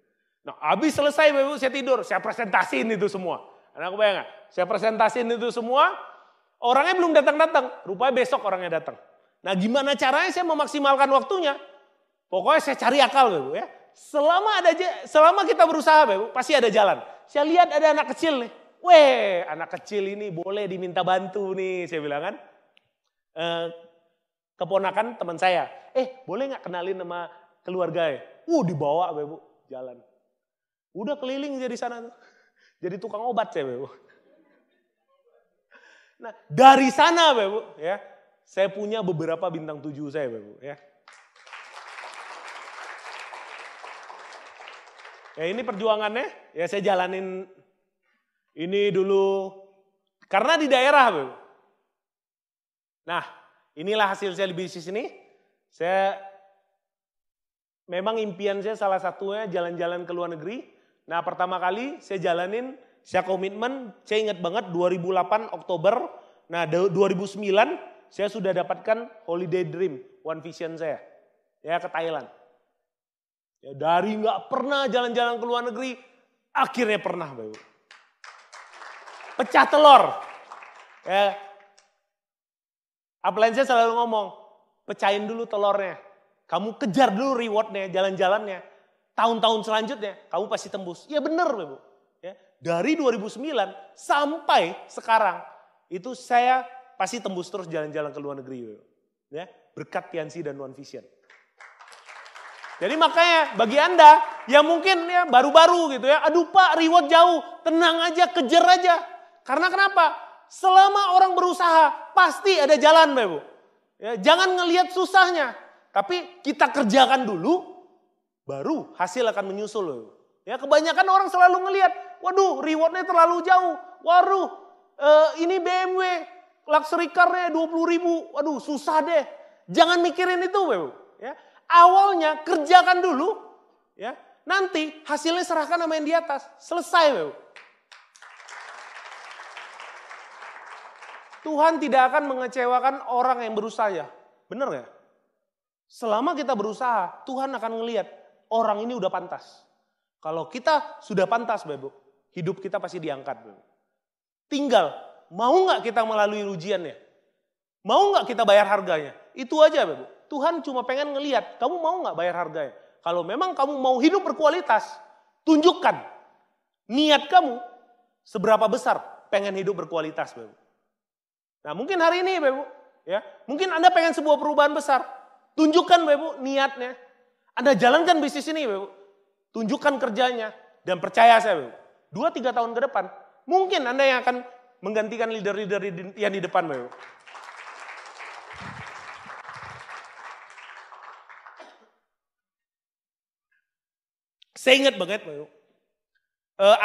Nah, habis selesai Bapak saya tidur, saya presentasiin itu semua. Anak kebayang gak? Saya presentasiin itu semua. Orangnya belum datang-datang. Rupanya besok orangnya datang. Nah, gimana caranya saya memaksimalkan waktunya? Pokoknya saya cari akal, Bapak ya. Selama ada selama kita berusaha, Bapak, pasti ada jalan. Saya lihat ada anak kecil nih. Weh, anak kecil ini boleh diminta bantu nih, saya bilang kan. Eh, keponakan teman saya. Eh, boleh nggak kenalin sama keluarga ya? Uh, dibawa, Bapak Ibu, jalan. Udah keliling jadi sana tuh. Jadi tukang obat saya, Bapak Ibu. Nah, dari sana, Bapak Ibu, ya. Saya punya beberapa bintang tujuh saya, Bapak Ibu, ya. Ya, ini perjuangannya. Ya, saya jalanin ini dulu karena di daerah, Bapak Ibu. Nah, inilah hasil saya di bisnis ini. Saya memang impian saya salah satunya jalan-jalan ke luar negeri. Nah pertama kali saya jalanin, saya komitmen, saya ingat banget dua ribu delapan Oktober. Nah, dua ribu sembilan saya sudah dapatkan holiday dream, One Vision saya. Ya, ke Thailand. Ya, dari nggak pernah jalan-jalan ke luar negeri, akhirnya pernah, Bapak. Pecah telur. Ya. Apalagi saya selalu ngomong, pecahin dulu telurnya. Kamu kejar dulu rewardnya, jalan-jalannya. Tahun-tahun selanjutnya, kamu pasti tembus. Ya bener, Bapak. Ya. Dari dua ribu sembilan sampai sekarang, itu saya pasti tembus terus jalan-jalan ke luar negeri. Ya, berkat Tiensi dan One Vision. Jadi makanya bagi Anda yang mungkin ya baru-baru gitu ya, aduh Pak reward jauh, tenang aja, kejar aja. Karena kenapa? Selama orang berusaha pasti ada jalan, Bapak Ibu. Ya, jangan ngelihat susahnya, tapi kita kerjakan dulu, baru hasil akan menyusul, Bapak Ibu. Ya, kebanyakan orang selalu ngelihat, waduh rewardnya terlalu jauh, waduh. Uh, ini B M W, luxury car-nya dua puluh ribu, waduh susah deh. Jangan mikirin itu, Bapak. Ya. Awalnya kerjakan dulu, ya. Nanti hasilnya serahkan sama yang di atas, selesai, Bapak. Tuhan tidak akan mengecewakan orang yang berusaha, bener nggak? Selama kita berusaha, Tuhan akan ngelihat orang ini udah pantas. Kalau kita sudah pantas, Bapak, hidup kita pasti diangkat, Bapak. Tinggal, mau gak kita melalui ujiannya? Mau gak kita bayar harganya? Itu aja, Bapak. Tuhan cuma pengen ngelihat, kamu mau gak bayar harganya? Kalau memang kamu mau hidup berkualitas, tunjukkan niat kamu seberapa besar pengen hidup berkualitas, Bapak. Nah mungkin hari ini, Bapak, ya, mungkin Anda pengen sebuah perubahan besar. Tunjukkan, Bapak, niatnya. Anda jalankan bisnis ini, Bapak. Tunjukkan kerjanya. Dan percaya saya, Bapak, dua tiga tahun ke depan, mungkin Anda yang akan menggantikan leader-leader yang di depan, Bapak. Saya ingat banget, Bapak. Uh,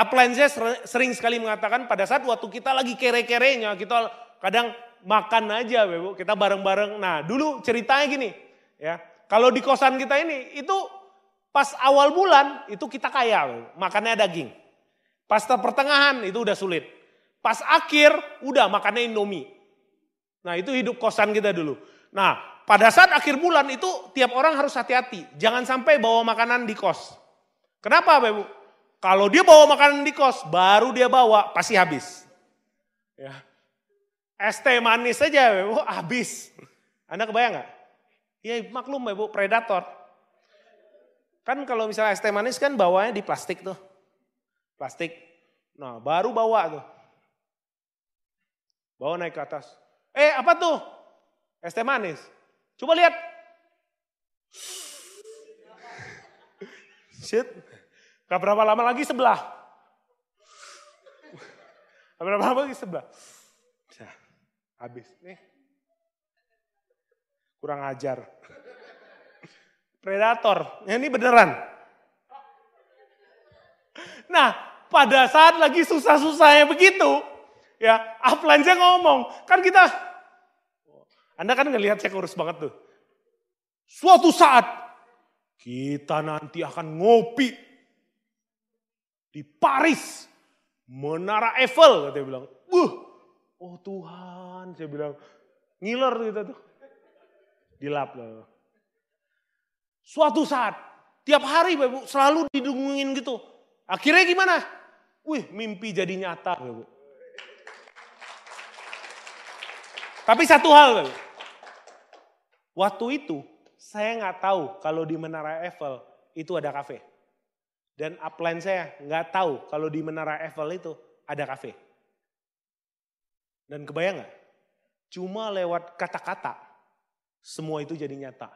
upline saya sering sekali mengatakan pada saat waktu kita lagi kere-kerenya, kita kadang makan aja, Bapak. Kita bareng-bareng. Nah, dulu ceritanya gini, ya. Kalau di kosan kita ini, itu pas awal bulan itu kita kaya, Bapak. Makannya daging. Pas pertengahan itu udah sulit. Pas akhir udah makannya Indomie. Nah itu hidup kosan kita dulu. Nah pada saat akhir bulan itu tiap orang harus hati-hati. Jangan sampai bawa makanan di kos. Kenapa Bapak Ibu? Kalau dia bawa makanan di kos baru dia bawa pasti habis. Ya. Es teh manis aja Bapak Ibu habis. Anda kebayang gak? Ya maklum Bapak Ibu predator. Kan kalau misalnya es teh manis kan bawanya di plastik tuh. Plastik, nah baru bawa tuh, bawa naik ke atas. Eh apa tuh? Es teh manis. Coba lihat. Shit, gak berapa lama lagi sebelah. Gak berapa lama lagi sebelah. Nah, habis nih. Kurang ajar. Predator, ini beneran. Nah, pada saat lagi susah-susahnya begitu, ya, upline saya ngomong, kan kita, Anda kan ngelihat saya kurus banget tuh. Suatu saat, kita nanti akan ngopi di Paris, Menara Eiffel, katanya bilang, buh, oh Tuhan, saya bilang, ngiler gitu tuh, dilap loh. Suatu saat, tiap hari Bapak selalu didungungin gitu. Akhirnya gimana? Wih, mimpi jadi nyata, Bapak. Tapi satu hal, Bapak. Waktu itu saya nggak tahu kalau di Menara Eiffel itu ada kafe. Dan upline saya nggak tahu kalau di Menara Eiffel itu ada kafe. Dan kebayang nggak? Cuma lewat kata-kata semua itu jadi nyata.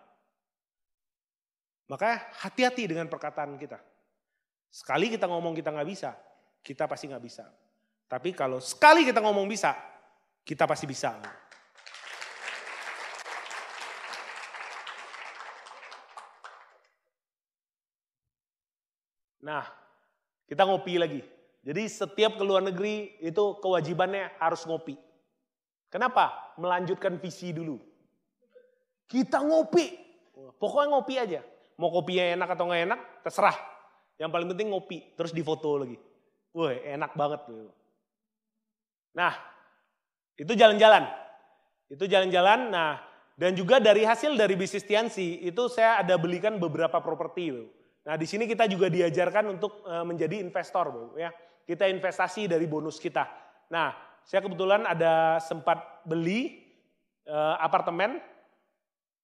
Makanya hati-hati dengan perkataan kita. Sekali kita ngomong kita nggak bisa, kita pasti nggak bisa. Tapi kalau sekali kita ngomong bisa, kita pasti bisa. Nah, kita ngopi lagi. Jadi setiap ke luar negeri itu kewajibannya harus ngopi. Kenapa? Melanjutkan visi dulu. Kita ngopi. Pokoknya ngopi aja. Mau kopinya enak atau nggak enak, terserah. Yang paling penting ngopi, terus difoto lagi. Wah enak banget. Nah, Itu jalan-jalan. Itu jalan-jalan. Nah, dan juga dari hasil dari bisnis Tiansi itu saya ada belikan beberapa properti. Nah, di sini kita juga diajarkan untuk menjadi investor, Bu, ya. Kita investasi dari bonus kita. Nah, saya kebetulan ada sempat beli uh, apartemen.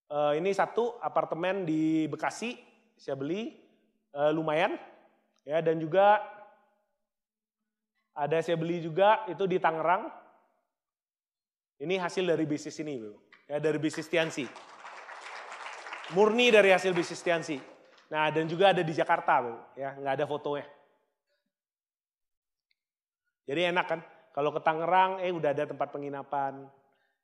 Uh, ini satu apartemen di Bekasi saya beli uh, lumayan. Ya, dan juga ada saya beli juga itu di Tangerang. Ini hasil dari bisnis ini, Bu. Ya, dari bisnis Tiansi. Murni dari hasil bisnis Tiansi. Nah, dan juga ada di Jakarta, Bu. Ya, nggak ada fotonya. Jadi enak kan? Kalau ke Tangerang, eh udah ada tempat penginapan.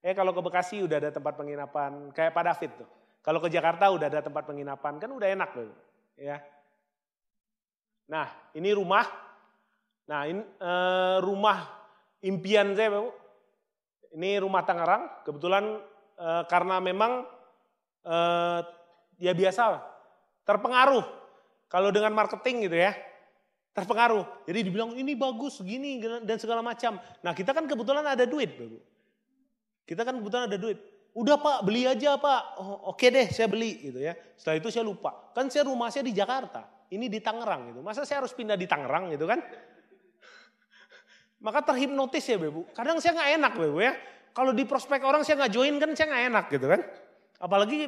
Eh kalau ke Bekasi udah ada tempat penginapan. Kayak Pak David tuh. Kalau ke Jakarta udah ada tempat penginapan. Kan udah enak, Bu. Ya. Nah, ini rumah. Nah, ini eh, rumah impian saya, Bu. Ini rumah Tangerang. Kebetulan Uh, karena memang uh, ya biasa terpengaruh kalau dengan marketing gitu ya, terpengaruh. Jadi dibilang ini bagus gini dan segala macam. Nah, kita kan kebetulan ada duit, Bu. Kita kan kebetulan ada duit. Udah, Pak, beli aja, Pak. Oh, oke deh, saya beli gitu ya. Setelah itu saya lupa. Kan saya rumah saya di Jakarta, ini di Tangerang gitu. Masa saya harus pindah di Tangerang gitu kan? Maka terhipnotis ya, Bu. Kadang saya nggak enak, Bu ya. Kalau di prospek orang saya nggak join kan saya nggak enak gitu kan. Apalagi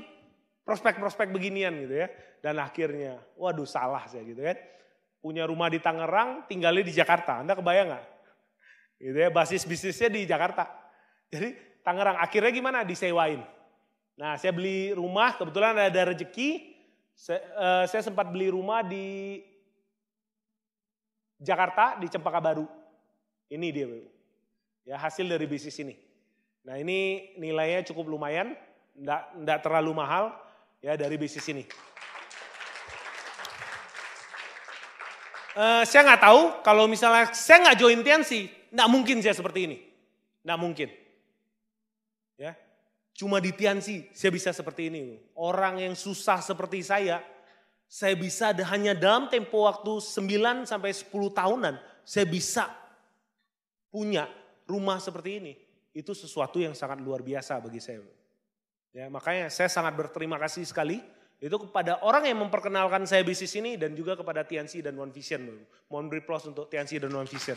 prospek-prospek beginian gitu ya. Dan akhirnya waduh salah saya gitu kan. Punya rumah di Tangerang tinggalnya di Jakarta. Anda kebayang nggak? Gitu ya, basis bisnisnya di Jakarta. Jadi Tangerang akhirnya gimana? Disewain. Nah, saya beli rumah kebetulan ada rezeki. Saya, eh, saya sempat beli rumah di Jakarta di Cempaka Baru. Ini dia, Bu. Ya, hasil dari bisnis ini. Nah, ini nilainya cukup lumayan, enggak, enggak terlalu mahal ya dari bisnis ini. Uh, saya nggak tahu kalau misalnya saya nggak join Tiansi, enggak mungkin saya seperti ini, enggak mungkin. Ya, cuma di Tiansi saya bisa seperti ini. Orang yang susah seperti saya, saya bisa hanya dalam tempo waktu sembilan sampai sepuluh tahunan, saya bisa punya rumah seperti ini. Itu sesuatu yang sangat luar biasa bagi saya. Ya, makanya saya sangat berterima kasih sekali itu kepada orang yang memperkenalkan saya bisnis ini dan juga kepada Tiansi dan One Vision. Mohon beri plus untuk Tiansi dan One Vision.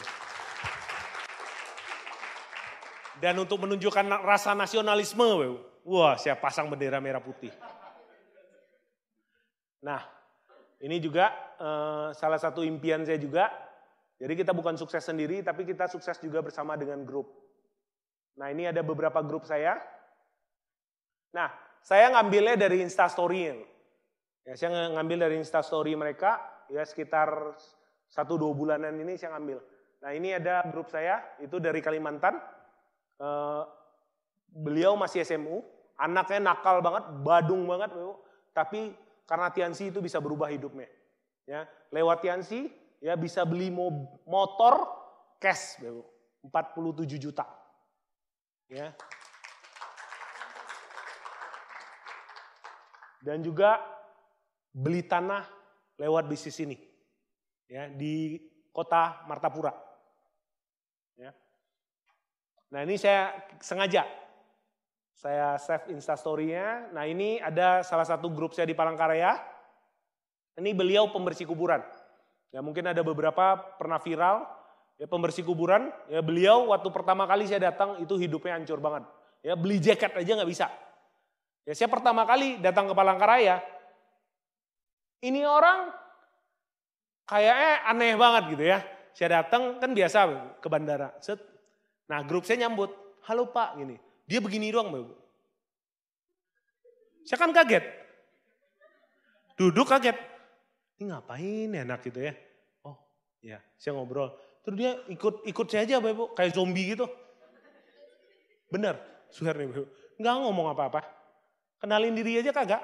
Dan untuk menunjukkan rasa nasionalisme, wah, saya pasang bendera merah putih. Nah, ini juga eh, salah satu impian saya juga. Jadi kita bukan sukses sendiri, tapi kita sukses juga bersama dengan grup. Nah, ini ada beberapa grup saya. Nah, saya ngambilnya dari Instastory. Ya, saya ngambil dari Instastory mereka. Ya, sekitar satu dua bulanan ini saya ngambil. Nah, ini ada grup saya. Itu dari Kalimantan. Eh, beliau masih S M U. Anaknya nakal banget, badung banget. Tapi karena Tiansi itu bisa berubah hidupnya. Ya, lewat Tiansi, ya bisa beli motor cash. empat puluh tujuh juta. Ya. Dan juga beli tanah lewat bisnis ini, ya, di kota Martapura. Ya. Nah, ini saya sengaja saya save Instastory-nya. Nah, ini ada salah satu grup saya di Palangkaraya. Ini beliau pembersih kuburan. Ya, mungkin ada beberapa pernah viral. Ya, pembersih kuburan, ya beliau waktu pertama kali saya datang itu hidupnya hancur banget. Ya, beli jaket aja nggak bisa. Ya, saya pertama kali datang ke Palangkaraya, ini orang kayaknya aneh banget gitu ya. Saya datang kan biasa ke bandara. Set. Nah, grup saya nyambut, halo Pak, gini. Dia begini doang, Bu. Saya kan kaget. Duduk kaget. Ini ngapain enak gitu ya. Oh, ya, saya ngobrol. Terus dia ikut ikut saya aja, Bu, kayak zombie gitu. Bener, swear nih, Bu. Nggak ngomong apa-apa. Kenalin diri aja kagak.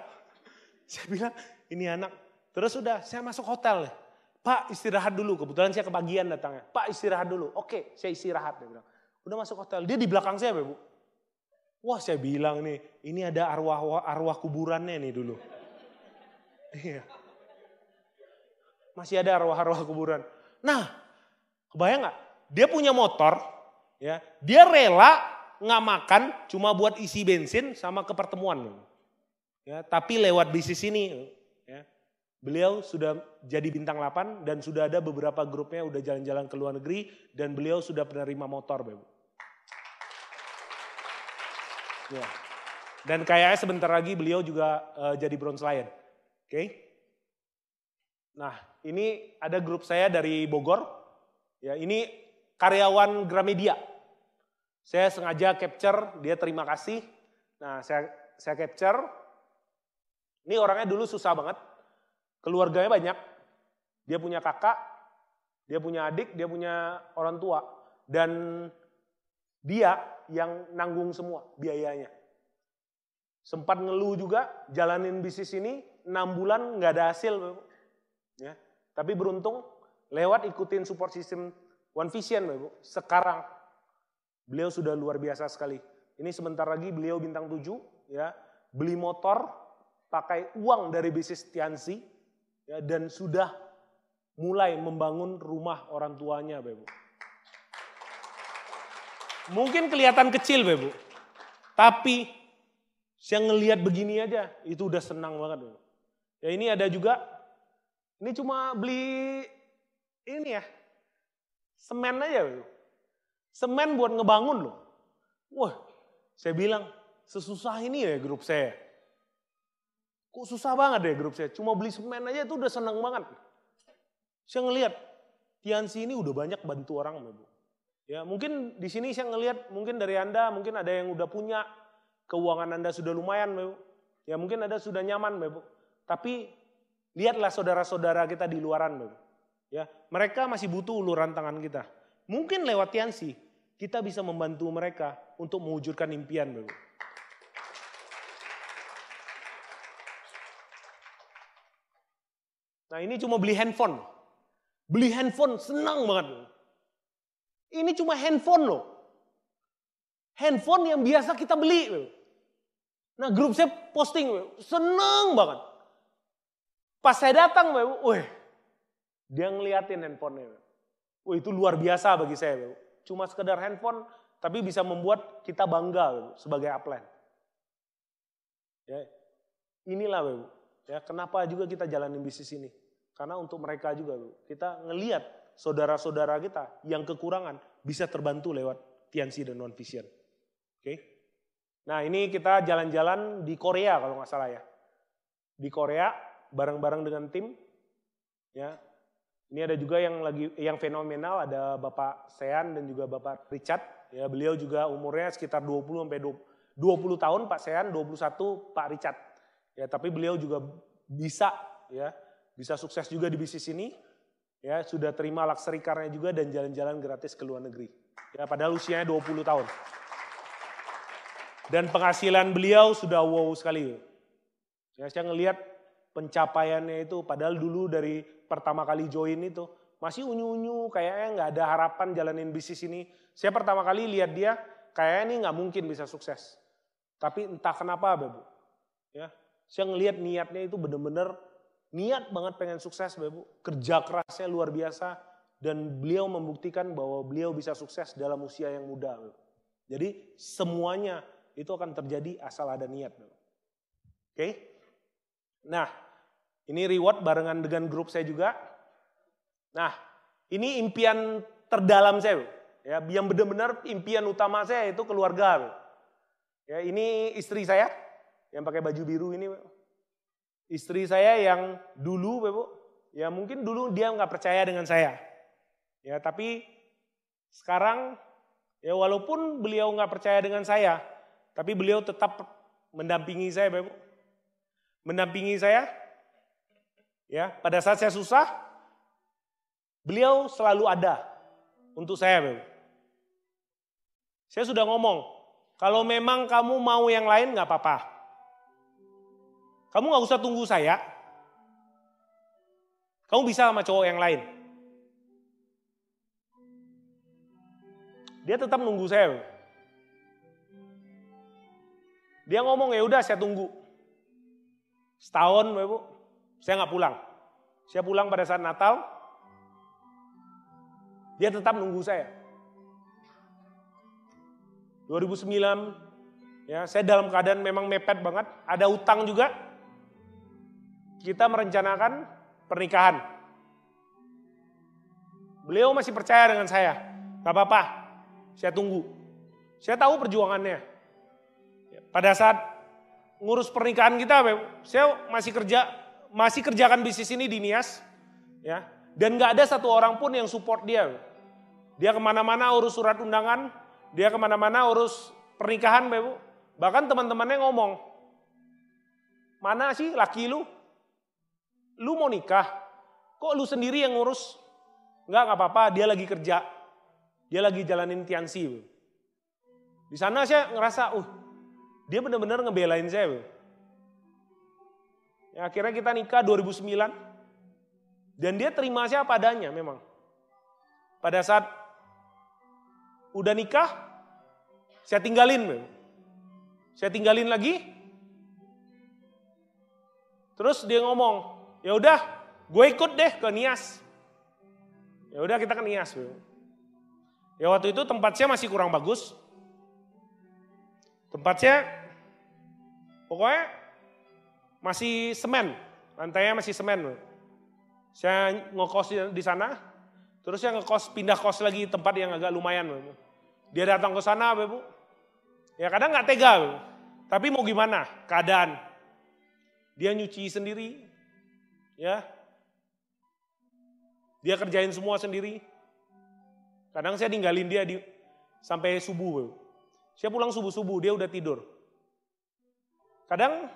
Saya bilang, ini anak. Terus udah, saya masuk hotel. Pak, istirahat dulu. Kebetulan saya kebagian datangnya. Pak, istirahat dulu. Oke, saya istirahat. Dia bilang, udah masuk hotel. Dia di belakang saya, Bu. Wah, saya bilang nih, ini ada arwah arwah kuburannya nih dulu. Iya. Masih ada arwah-arwah kuburan. Nah, kebayang gak? Dia punya motor, ya. Dia rela nggak makan, cuma buat isi bensin sama ke pertemuan. Ya, tapi lewat bisnis ini, ya, beliau sudah jadi bintang delapan dan sudah ada beberapa grupnya udah jalan-jalan ke luar negeri dan beliau sudah penerima motor, Bapak. Ya. Dan kayaknya sebentar lagi beliau juga uh, jadi Bronze Lion. Oke. Okay? Nah, ini ada grup saya dari Bogor. Ya, ini karyawan Gramedia. Saya sengaja capture, dia terima kasih. Nah, saya saya capture. Ini orangnya dulu susah banget. Keluarganya banyak. Dia punya kakak, dia punya adik, dia punya orang tua. Dan dia yang nanggung semua biayanya. Sempat ngeluh juga, jalanin bisnis ini, enam bulan nggak ada hasil. Ya. Tapi beruntung, lewat ikutin support system One Vision, Bapak. Sekarang beliau sudah luar biasa sekali. Ini sebentar lagi beliau bintang tujuh, ya, beli motor, pakai uang dari bisnis Tiansi, ya, dan sudah mulai membangun rumah orang tuanya, Bapak. Mungkin kelihatan kecil, Bapak. Tapi saya ngelihat begini aja, itu udah senang banget, Bapak. Ya, ini ada juga, ini cuma beli ini ya, semen aja, Bapak. Semen buat ngebangun loh. Wah, saya bilang sesusah ini ya grup saya. Kok susah banget ya grup saya. Cuma beli semen aja itu udah seneng banget. Saya ngelihat Tiansi ini udah banyak bantu orang, Bu. Ya, mungkin di sini saya ngelihat mungkin dari Anda mungkin ada yang udah punya keuangan, Anda sudah lumayan, Bu. Ya, mungkin ada sudah nyaman, Bu. Tapi lihatlah saudara-saudara kita di luaran, Bu. Ya, mereka masih butuh uluran tangan kita. Mungkin lewat Tiansi kita bisa membantu mereka untuk mewujudkan impian, Bapak. Nah, ini cuma beli handphone. Beli handphone senang banget. Ini cuma handphone loh. Handphone yang biasa kita beli, Bapak. Nah, grup saya posting, Bapak. Senang banget. Pas saya datang, Bapak, weh, dia ngeliatin handphonenya, Bapak. Wah, itu luar biasa bagi saya, Bapak. Cuma sekedar handphone, tapi bisa membuat kita bangga, Bapak, sebagai upline. Ya, inilah, Bapak. Ya, kenapa juga kita jalanin bisnis ini? Karena untuk mereka juga, Bapak. Kita ngelihat saudara-saudara kita yang kekurangan bisa terbantu lewat Tiansi dan One Vision. Oke? Nah, ini kita jalan-jalan di Korea kalau nggak salah ya. Di Korea bareng-bareng dengan tim, ya. Ini ada juga yang lagi yang fenomenal, ada Bapak Sean dan juga Bapak Richard. Ya, beliau juga umurnya sekitar dua puluh sampai dua puluh tahun Pak Sean, dua puluh satu Pak Richard. Ya, tapi beliau juga bisa ya, bisa sukses juga di bisnis ini. Ya, sudah terima luxury car-nya juga dan jalan-jalan gratis ke luar negeri. Ya, padahal usianya dua puluh tahun. Dan penghasilan beliau sudah wow sekali. Ya, saya ngelihat pencapaiannya itu padahal dulu dari pertama kali join itu masih unyu-unyu, kayaknya nggak ada harapan jalanin bisnis ini. Saya pertama kali lihat dia kayaknya ini nggak mungkin bisa sukses. Tapi entah kenapa, Babu. Ya, saya ngelihat niatnya itu benar-benar niat banget pengen sukses, Babu. Kerja kerasnya luar biasa dan beliau membuktikan bahwa beliau bisa sukses dalam usia yang muda, Babu. Jadi semuanya itu akan terjadi asal ada niat, Babu. Oke? Okay? Nah, ini reward barengan dengan grup saya juga. Nah, ini impian terdalam saya, Bu. Ya, yang benar-benar impian utama saya itu keluarga, Bu. Ya, ini istri saya yang pakai baju biru ini, Bu. Istri saya yang dulu, Bu. Ya, mungkin dulu dia nggak percaya dengan saya. Ya, tapi sekarang ya walaupun beliau nggak percaya dengan saya, tapi beliau tetap mendampingi saya, Bu. Mendampingi saya. Ya, pada saat saya susah, beliau selalu ada untuk saya, Bapak. Saya sudah ngomong, kalau memang kamu mau yang lain nggak apa-apa. Kamu nggak usah tunggu saya. Kamu bisa sama cowok yang lain. Dia tetap nunggu saya, Bapak. Dia ngomong, ya udah saya tunggu. Setahun, Bapak. Saya nggak pulang. Saya pulang pada saat Natal. Dia tetap nunggu saya. dua ribu sembilan, ya saya dalam keadaan memang mepet banget, ada utang juga. Kita merencanakan pernikahan. Beliau masih percaya dengan saya, gak apa-apa, saya tunggu. Saya tahu perjuangannya. Pada saat ngurus pernikahan kita, saya masih kerja, masih kerjakan bisnis ini di Nias, ya. Dan gak ada satu orang pun yang support dia. Dia kemana-mana urus surat undangan, dia kemana-mana urus pernikahan, Bapak. Bahkan teman-temannya ngomong, mana sih laki lu? Lu mau nikah? Kok lu sendiri yang ngurus? Enggak, gak apa-apa, dia lagi kerja. Dia lagi jalanin Tiansi. Di sana saya ngerasa, uh, dia benar-benar ngebelain saya. Ya, akhirnya kita nikah dua ribu sembilan. Dan dia terima saya apa adanya memang. Pada saat udah nikah, saya tinggalin memang. Saya tinggalin lagi. Terus dia ngomong, ya udah, gue ikut deh ke Nias. Ya udah kita ke Nias. Memang. Ya waktu itu tempat saya masih kurang bagus. Tempat saya, pokoknya masih semen, lantainya masih semen. Memang. Saya ngekos di sana, terus saya ngekos, pindah kos lagi tempat yang agak lumayan. Dia datang ke sana, Bu. Ya kadang nggak tega, Bu. Tapi mau gimana? Keadaan. Dia nyuci sendiri, ya. Dia kerjain semua sendiri. Kadang saya tinggalin dia di, sampai subuh, Bu. Saya pulang subuh-subuh, dia udah tidur. Kadang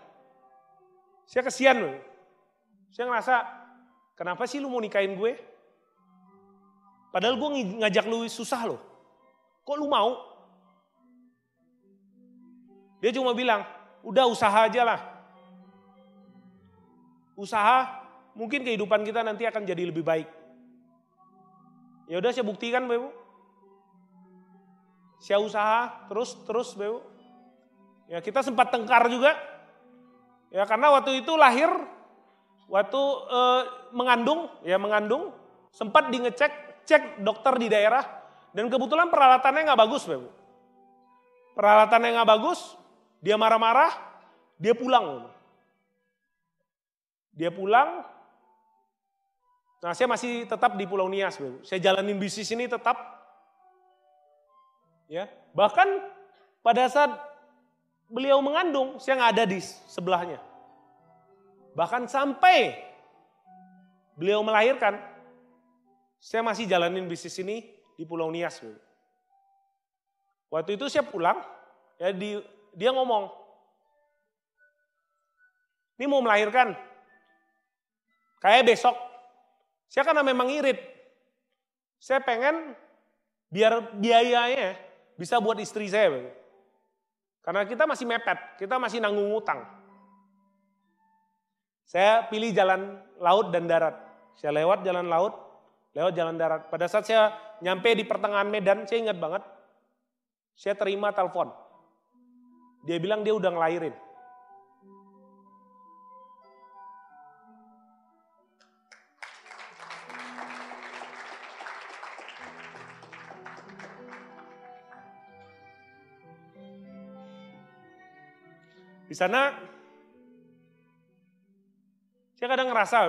saya kesian, Bu. Saya ngerasa, kenapa sih lu mau nikahin gue? Padahal gue ngajak lu susah loh. Kok lu mau? Dia cuma bilang, udah usaha aja lah. Usaha, mungkin kehidupan kita nanti akan jadi lebih baik. Ya udah saya buktikan, Bebo. Saya usaha terus terus, Bebo. Ya kita sempat tengkar juga. Ya karena waktu itu lahir. Waktu e, mengandung, ya mengandung, sempat di ngecek, cek dokter di daerah, dan kebetulan peralatannya nggak bagus, Bu. Peralatannya nggak bagus, dia marah-marah, dia pulang. Dia pulang, nah saya masih tetap di Pulau Nias, Bu. Saya jalanin bisnis ini tetap, ya. Bahkan pada saat beliau mengandung, saya nggak ada di sebelahnya. Bahkan sampai beliau melahirkan, saya masih jalanin bisnis ini di Pulau Nias. Waktu itu saya pulang, ya di, dia ngomong, ini mau melahirkan, kayak besok. Saya karena memang irit, saya pengen biar biayanya bisa buat istri saya. Karena kita masih mepet, kita masih nanggung utang. Saya pilih jalan laut dan darat. Saya lewat jalan laut, lewat jalan darat. Pada saat saya nyampe di pertengahan Medan, saya ingat banget. Saya terima telepon. Dia bilang dia udah ngelahirin. Di sana saya kadang ngerasa,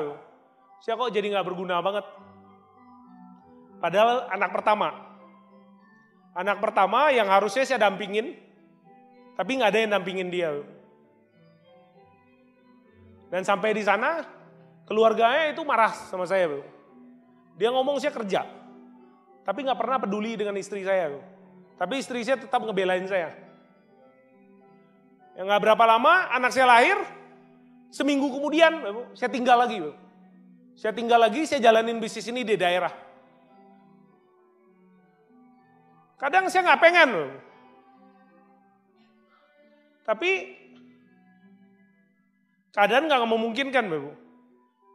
saya kok jadi gak berguna banget. Padahal anak pertama. Anak pertama yang harusnya saya dampingin, tapi gak ada yang dampingin dia. Dan sampai di sana, keluarganya itu marah sama saya. Dia ngomong saya kerja, tapi gak pernah peduli dengan istri saya. Tapi istri saya tetap ngebelain saya. Yang gak berapa lama, anak saya lahir, seminggu kemudian, saya tinggal lagi. Saya tinggal lagi, saya jalanin bisnis ini di daerah. Kadang saya nggak pengen. Tapi keadaan nggak memungkinkan, Bu.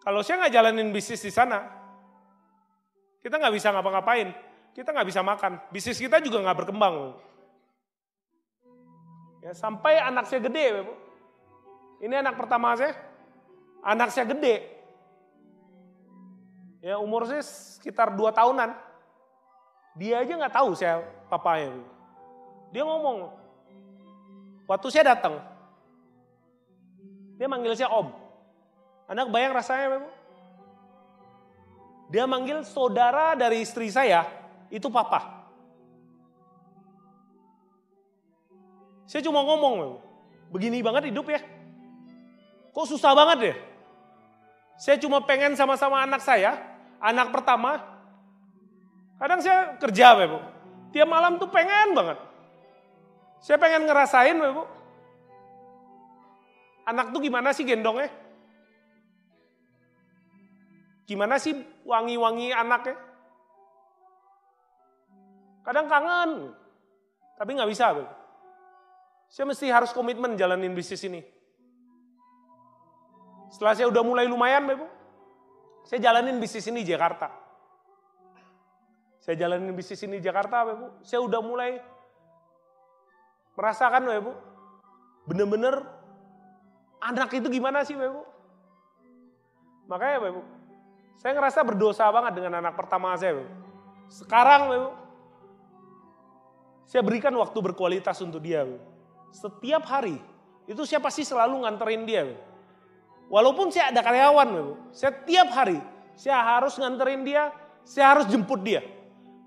Kalau saya nggak jalanin bisnis di sana, kita nggak bisa ngapa-ngapain, kita nggak bisa makan. Bisnis kita juga nggak berkembang. Ya, sampai anak saya gede, Bu. Ini anak pertama saya, anak saya gede, ya umur saya sekitar dua tahunan, dia aja nggak tahu saya papanya, Dia ngomong. Waktu saya datang, dia manggil saya om. Anda kebayang rasanya, Bu? Dia manggil saudara dari istri saya, itu papa. Saya cuma ngomong, begini banget hidup ya. Kok susah banget deh. Saya cuma pengen sama-sama anak saya, anak pertama. Kadang saya kerja, Bu. Tiap malam tuh pengen banget. Saya pengen ngerasain, Bu. Anak tuh gimana sih gendongnya? Gimana sih wangi-wangi anaknya? Kadang kangen, tapi nggak bisa, Bu. Saya mesti harus komitmen jalanin bisnis ini. Setelah saya udah mulai lumayan, Bu, saya jalanin bisnis ini di Jakarta. Saya jalanin bisnis ini di Jakarta, Bu. Saya udah mulai merasakan, Bu, bener-bener anak itu gimana sih, Bu. Makanya, Bu, saya ngerasa berdosa banget dengan anak pertama saya, Bu. Sekarang, Bu, saya berikan waktu berkualitas untuk dia, Bu. Setiap hari, itu saya pasti selalu nganterin dia, Bu. Walaupun saya ada karyawan, Bu, setiap hari saya harus nganterin dia, saya harus jemput dia.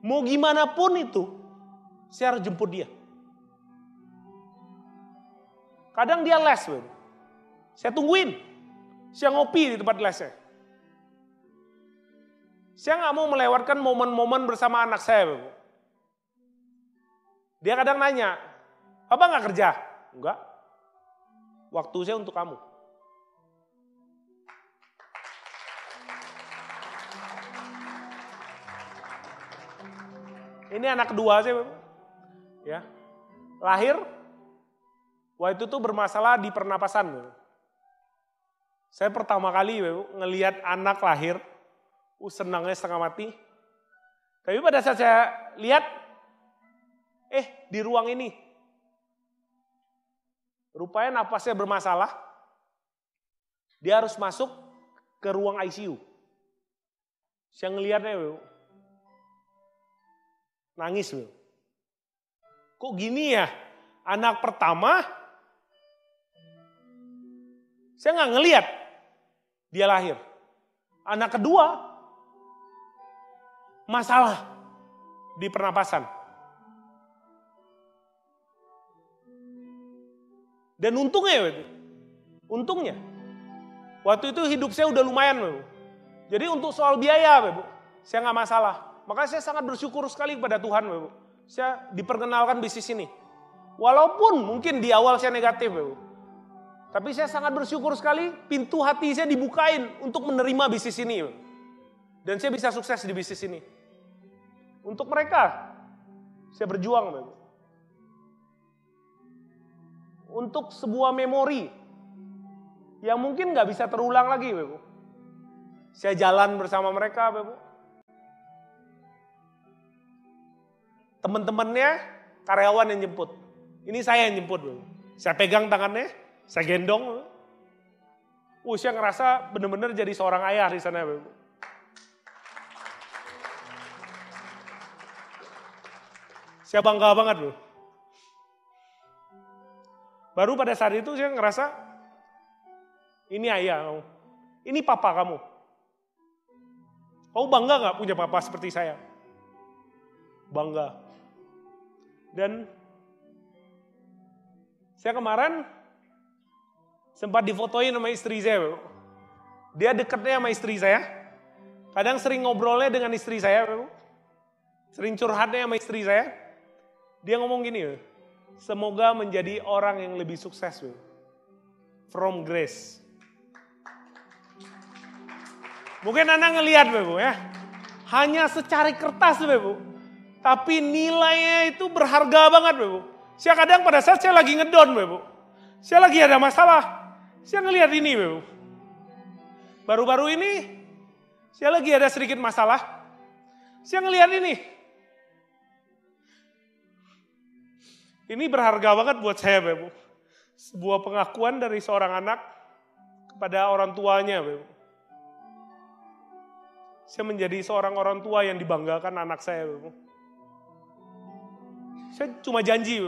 Mau gimana pun itu, saya harus jemput dia. Kadang dia les, Bu. Saya tungguin. Saya ngopi di tempat lesnya. Saya nggak mau melewatkan momen-momen bersama anak saya, Bu. Dia kadang nanya, "Abang nggak kerja?" "Enggak. Waktu saya untuk kamu." Ini anak kedua saya, Bu. Ya. Lahir, wah, itu tuh bermasalah di pernapasan, Bu. Saya pertama kali, Bu, ngelihat anak lahir, uh, senangnya setengah mati. Tapi pada saat saya lihat, eh di ruang ini, rupanya napasnya bermasalah, dia harus masuk ke ruang I C U. Saya ngelihatnya, Bu, nangis, Bu. Kok gini ya, anak pertama? Saya nggak ngelihat dia lahir. Anak kedua, masalah di pernapasan. Dan untungnya, untungnya, waktu itu hidup saya udah lumayan, Bu. Jadi untuk soal biaya, Bu, saya nggak masalah. Makanya saya sangat bersyukur sekali kepada Tuhan, Bu. Saya diperkenalkan bisnis ini. Walaupun mungkin di awal saya negatif, Bu. Tapi saya sangat bersyukur sekali pintu hati saya dibukain untuk menerima bisnis ini. Dan saya bisa sukses di bisnis ini. Untuk mereka, saya berjuang. Untuk sebuah memori yang mungkin gak bisa terulang lagi. Saya jalan bersama mereka. Teman-temannya, karyawan yang jemput. Ini saya yang jemput. Saya pegang tangannya. Saya gendong. Uh, saya ngerasa benar-benar jadi seorang ayah di sana, Bu. Saya bangga banget, Bu. Baru pada saat itu saya ngerasa, ini ayah kamu. Ini papa kamu. Kamu bangga gak punya papa seperti saya? Bangga. Dan saya kemarin sempat difotoin sama istri saya, Bu. Dia dekatnya sama istri saya. Kadang sering ngobrolnya dengan istri saya, Bu. Sering curhatnya sama istri saya. Dia ngomong gini, Bu. Semoga menjadi orang yang lebih sukses, Bu. From Grace. Mungkin Anda ngelihat, Bu, ya. Hanya secari kertas, Bu. Tapi nilainya itu berharga banget, Bu. Saya kadang pada saat saya lagi ngedon, Bu. Saya lagi ada masalah. Saya ngelihat ini, Bu. Baru-baru ini, saya lagi ada sedikit masalah. Saya ngelihat ini. Ini berharga banget buat saya, Bu. Sebuah pengakuan dari seorang anak kepada orang tuanya, Bu. Saya menjadi seorang orang tua yang dibanggakan anak saya, Bu. Saya cuma janji,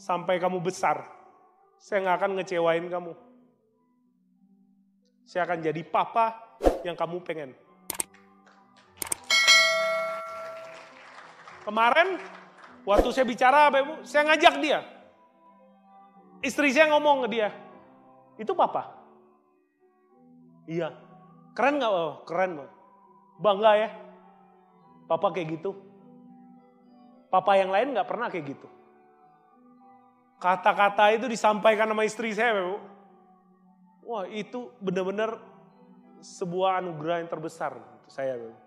sampai kamu besar, saya nggak akan ngecewain kamu. Saya akan jadi papa yang kamu pengen. Kemarin, waktu saya bicara, Bapak, saya ngajak dia. Istri saya ngomong ke dia, itu papa? Iya. Keren nggak? Oh, keren. Bangga ya. Papa kayak gitu. Papa yang lain nggak pernah kayak gitu. Kata-kata itu disampaikan sama istri saya, Bapak. Wah, itu benar-benar sebuah anugerah yang terbesar untuk saya, Bapak.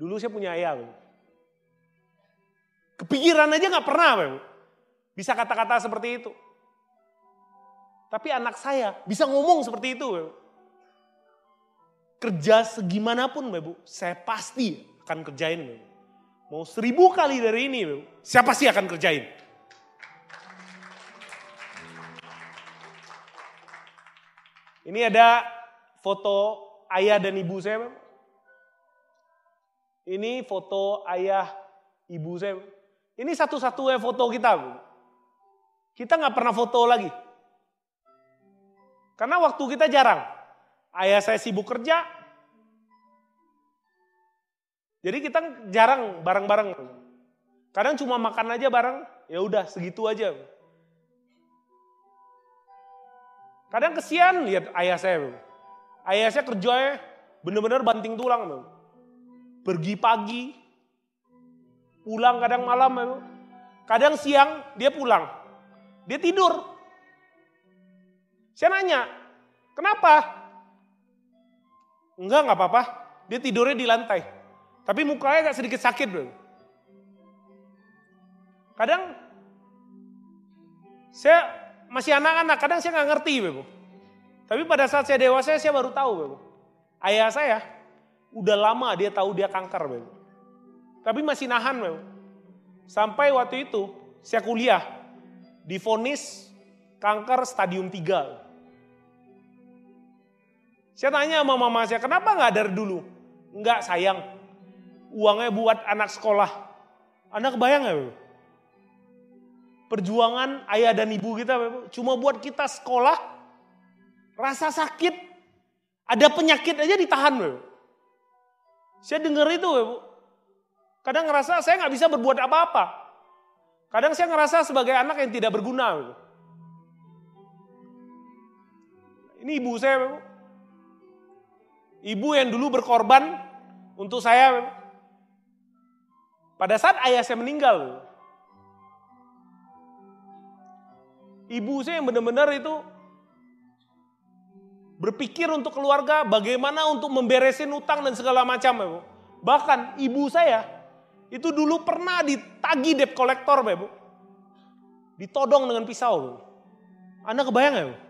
Dulu saya punya ayah, Bapak. Kepikiran aja nggak pernah, Bapak. Bisa kata-kata seperti itu. Tapi anak saya bisa ngomong seperti itu, Bapak. Kerja segimanapun, Bapak, saya pasti akan kerjain, Bapak. Mau seribu kali dari ini, siapa sih akan kerjain? Ini ada foto ayah dan ibu saya. Ini foto ayah, ibu saya. Ini satu-satunya foto kita. Kita nggak pernah foto lagi. Karena waktu kita jarang. Ayah saya sibuk kerja. Jadi kita jarang bareng-bareng. Kadang cuma makan aja bareng, ya udah segitu aja. Kadang kesian lihat ayah saya. Ayah saya kerjanya bener-bener banting tulang. Pergi pagi, pulang kadang malam. Kadang siang dia pulang, dia tidur. Saya nanya, kenapa? Enggak, enggak apa-apa. Dia tidurnya di lantai. Tapi mukanya agak sedikit sakit, Bro. Kadang saya masih anak-anak, kadang saya nggak ngerti, Bro. Tapi pada saat saya dewasa, saya baru tahu, Bro. Ayah saya udah lama dia tahu dia kanker, Bro. Tapi masih nahan, Bro. Sampai waktu itu saya kuliah, divonis kanker stadium tiga. Saya tanya sama mama saya, "Kenapa nggak dari dulu?" "Enggak, sayang. Uangnya buat anak sekolah." Anda kebayang gak, Bapak? Perjuangan ayah dan ibu kita, Bapak, cuma buat kita sekolah, rasa sakit, ada penyakit aja ditahan, Bapak. Saya dengar itu, Bapak. Kadang ngerasa saya gak bisa berbuat apa-apa. Kadang saya ngerasa sebagai anak yang tidak berguna, Bapak. Ini ibu saya, Bapak. Ibu yang dulu berkorban untuk saya, Bapak. Pada saat ayah saya meninggal, ibu saya yang benar-benar itu berpikir untuk keluarga, bagaimana untuk memberesin utang dan segala macam. Bahkan ibu saya itu dulu pernah ditagih debt collector, Bapak. Ditodong dengan pisau. Anda kebayang gak, Bapak?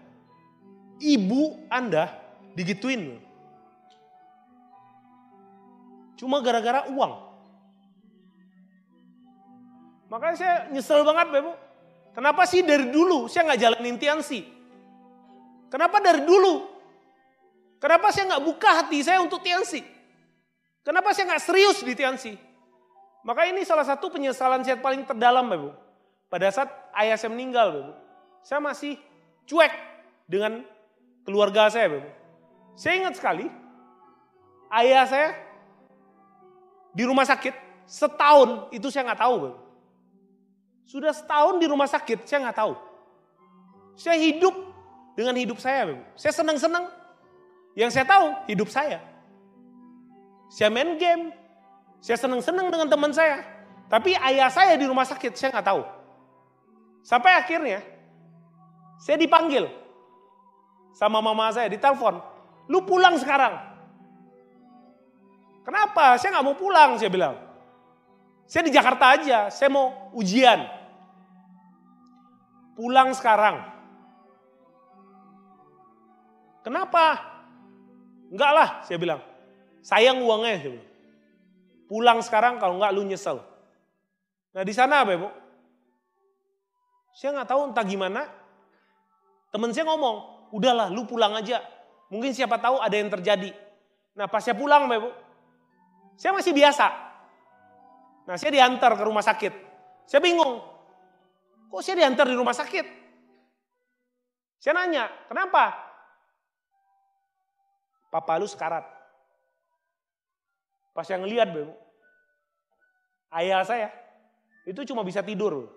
Ibu Anda digituin. Cuma gara-gara uang. Makanya saya nyesel banget, Bapak. Kenapa sih dari dulu saya nggak jalanin T N C? Kenapa dari dulu? Kenapa saya nggak buka hati saya untuk T N C? Kenapa saya nggak serius di T N C? Maka ini salah satu penyesalan saya paling terdalam, Bapak. Pada saat ayah saya meninggal, Bapak, saya masih cuek dengan keluarga saya, Bapak. Saya ingat sekali, ayah saya di rumah sakit setahun, itu saya nggak tahu, Bapak. Sudah setahun di rumah sakit, saya nggak tahu. Saya hidup dengan hidup saya, Bapak. Saya senang-senang. Yang saya tahu, hidup saya. Saya main game. Saya senang-senang dengan teman saya. Tapi ayah saya di rumah sakit, saya nggak tahu. Sampai akhirnya, saya dipanggil sama mama saya, ditelepon. "Lu pulang sekarang." "Kenapa?" "Saya nggak mau pulang," saya bilang. "Saya di Jakarta aja, saya mau ujian." "Pulang sekarang." "Kenapa?" "Enggak lah," saya bilang. "Sayang uangnya," saya bilang. "Pulang sekarang, kalau enggak lu nyesel." Nah di sana, Bapak, saya nggak tahu entah gimana, teman saya ngomong, "Udahlah, lu pulang aja. Mungkin siapa tahu ada yang terjadi." Nah pas saya pulang, Bapak, saya masih biasa. Nah, saya diantar ke rumah sakit. Saya bingung. Kok saya diantar di rumah sakit? Saya nanya, kenapa? Papa lu sekarat. Pas yang ngeliat, ayah saya, itu cuma bisa tidur.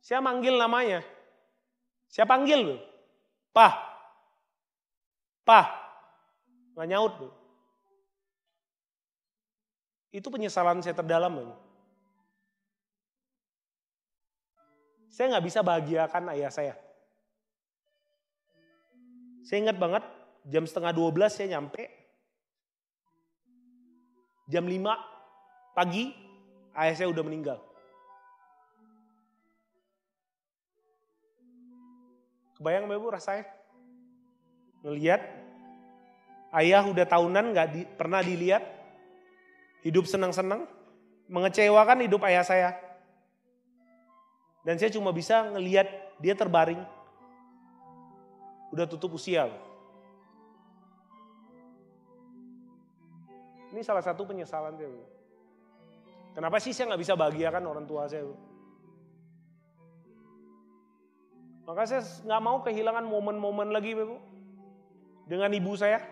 Saya manggil namanya. Saya panggil, Pah. Pah. Nggak nyaut. Itu penyesalan saya terdalam. Saya nggak bisa bahagiakan ayah saya. Saya ingat banget, jam setengah dua belas saya nyampe. Jam lima pagi, ayah saya udah meninggal. Kebayang Ibu rasanya? Ngeliat, ayah udah tahunan gak di, pernah dilihat, hidup senang-senang, mengecewakan hidup ayah saya. Dan saya cuma bisa ngeliat dia terbaring, udah tutup usia. Ini salah satu penyesalan saya. Kenapa sih saya gak bisa bahagiakan orang tua saya? Maka saya gak mau kehilangan momen-momen lagi, Bu. Dengan ibu saya.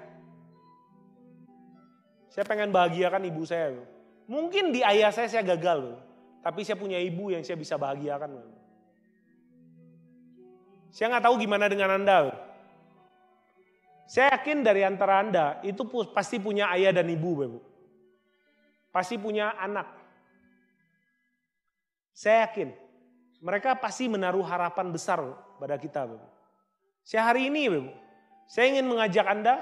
Saya pengen bahagiakan ibu saya, Bu. Mungkin di ayah saya, saya gagal, Bu. Tapi saya punya ibu yang saya bisa bahagiakan, Bu. Saya gak tahu gimana dengan Anda, Bu. Saya yakin dari antara Anda, itu pasti punya ayah dan ibu, Bu. Pasti punya anak. Saya yakin. Mereka pasti menaruh harapan besar pada kita. Bapak. Saya hari ini, Bapak, saya ingin mengajak Anda,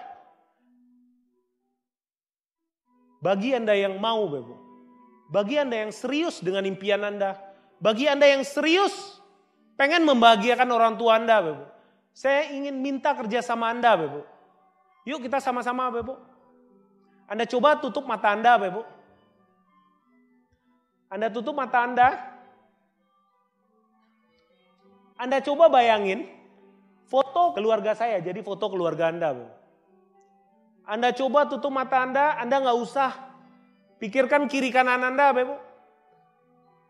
bagi Anda yang mau, Bapak, bagi Anda yang serius dengan impian Anda, bagi Anda yang serius pengen membahagiakan orang tua Anda, Bapak, saya ingin minta kerja sama Anda, Bapak. Yuk kita sama-sama, Bapak. Anda coba tutup mata Anda, Bapak. Anda tutup mata Anda. Anda coba bayangin foto keluarga saya jadi foto keluarga Anda. Bu. Anda coba tutup mata Anda, Anda nggak usah pikirkan kiri kanan Anda. Bu.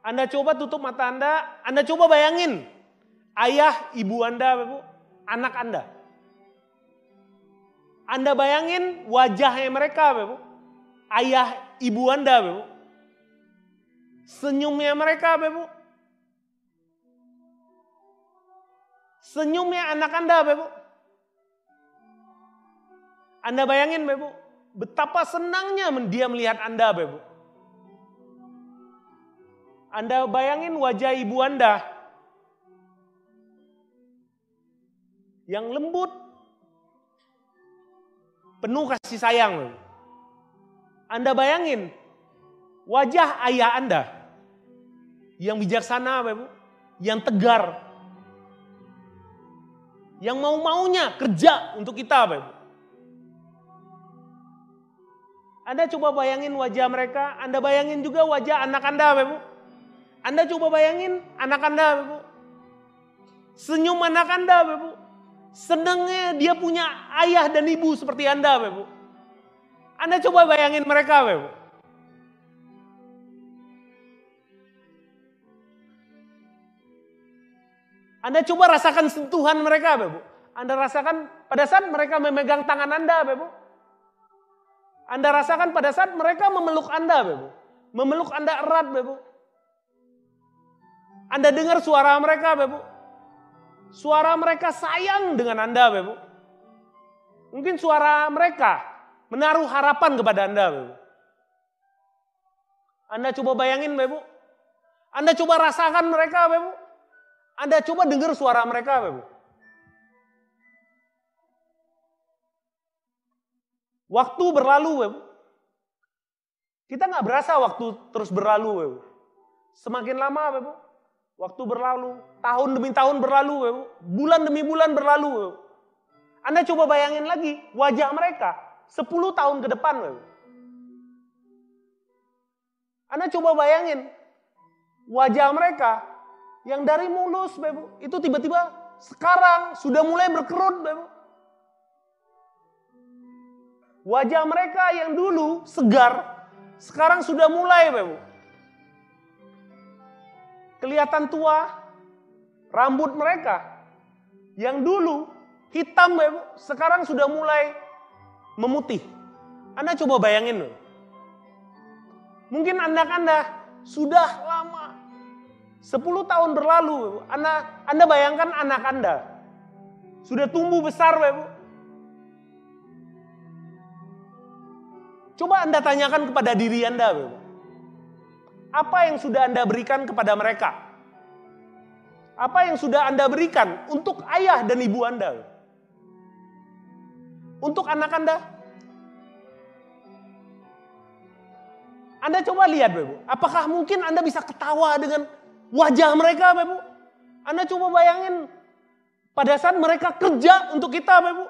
Anda coba tutup mata Anda, Anda coba bayangin ayah, ibu Anda, Bu, anak Anda. Anda bayangin wajahnya mereka, Bu. Ayah, ibu Anda, Bu. Senyumnya mereka, Bu. Senyumnya anak Anda, Bebo. Anda bayangin, Bebo, betapa senangnya dia melihat Anda, Bebo. Anda bayangin wajah ibu Anda yang lembut, penuh kasih sayang, Bebo. Anda bayangin wajah ayah Anda yang bijaksana, Bebo, yang tegar. Yang mau-maunya kerja untuk kita, Bapak. Anda coba bayangin wajah mereka, Anda bayangin juga wajah anak Anda, Bapak. Anda coba bayangin anak Anda, Bapak. Senyum anak Anda, Bapak. Senangnya dia punya ayah dan ibu seperti Anda, Bapak. Anda coba bayangin mereka, Bapak. Anda coba rasakan sentuhan mereka, Bapak. Anda rasakan pada saat mereka memegang tangan Anda, Bapak. Anda rasakan pada saat mereka memeluk Anda, Bapak. Memeluk Anda erat, Bapak. Anda dengar suara mereka, Bapak. Suara mereka sayang dengan Anda, Bapak. Mungkin suara mereka menaruh harapan kepada Anda, Bapak. Anda coba bayangin, Bapak. Anda coba rasakan mereka, Bapak. Anda coba dengar suara mereka, Bapak. Waktu berlalu, Bapak. Kita nggak berasa waktu terus berlalu, Bapak. Semakin lama, Bapak. Waktu berlalu, tahun demi tahun berlalu, Bapak. Bulan demi bulan berlalu, Bapak. Anda coba bayangin lagi wajah mereka sepuluh tahun ke depan, Bapak. Anda coba bayangin wajah mereka yang dari mulus, Bapak, itu tiba-tiba sekarang sudah mulai berkerut, Bapak. Wajah mereka yang dulu segar, sekarang sudah mulai, Bapak. kelihatan tua, rambut mereka yang dulu hitam sekarang sudah mulai memutih. Anda coba bayangin loh. Mungkin anak Anda sudah lama, sepuluh tahun berlalu, Anda, Anda bayangkan anak Anda sudah tumbuh besar, Bu. Coba Anda tanyakan kepada diri Anda, Bu. Apa yang sudah Anda berikan kepada mereka? Apa yang sudah Anda berikan untuk ayah dan ibu Anda? Untuk anak Anda? Anda coba lihat, Bu. Apakah mungkin Anda bisa ketawa dengan wajah mereka, Bu? Anda coba bayangin pada saat mereka kerja untuk kita, Bu.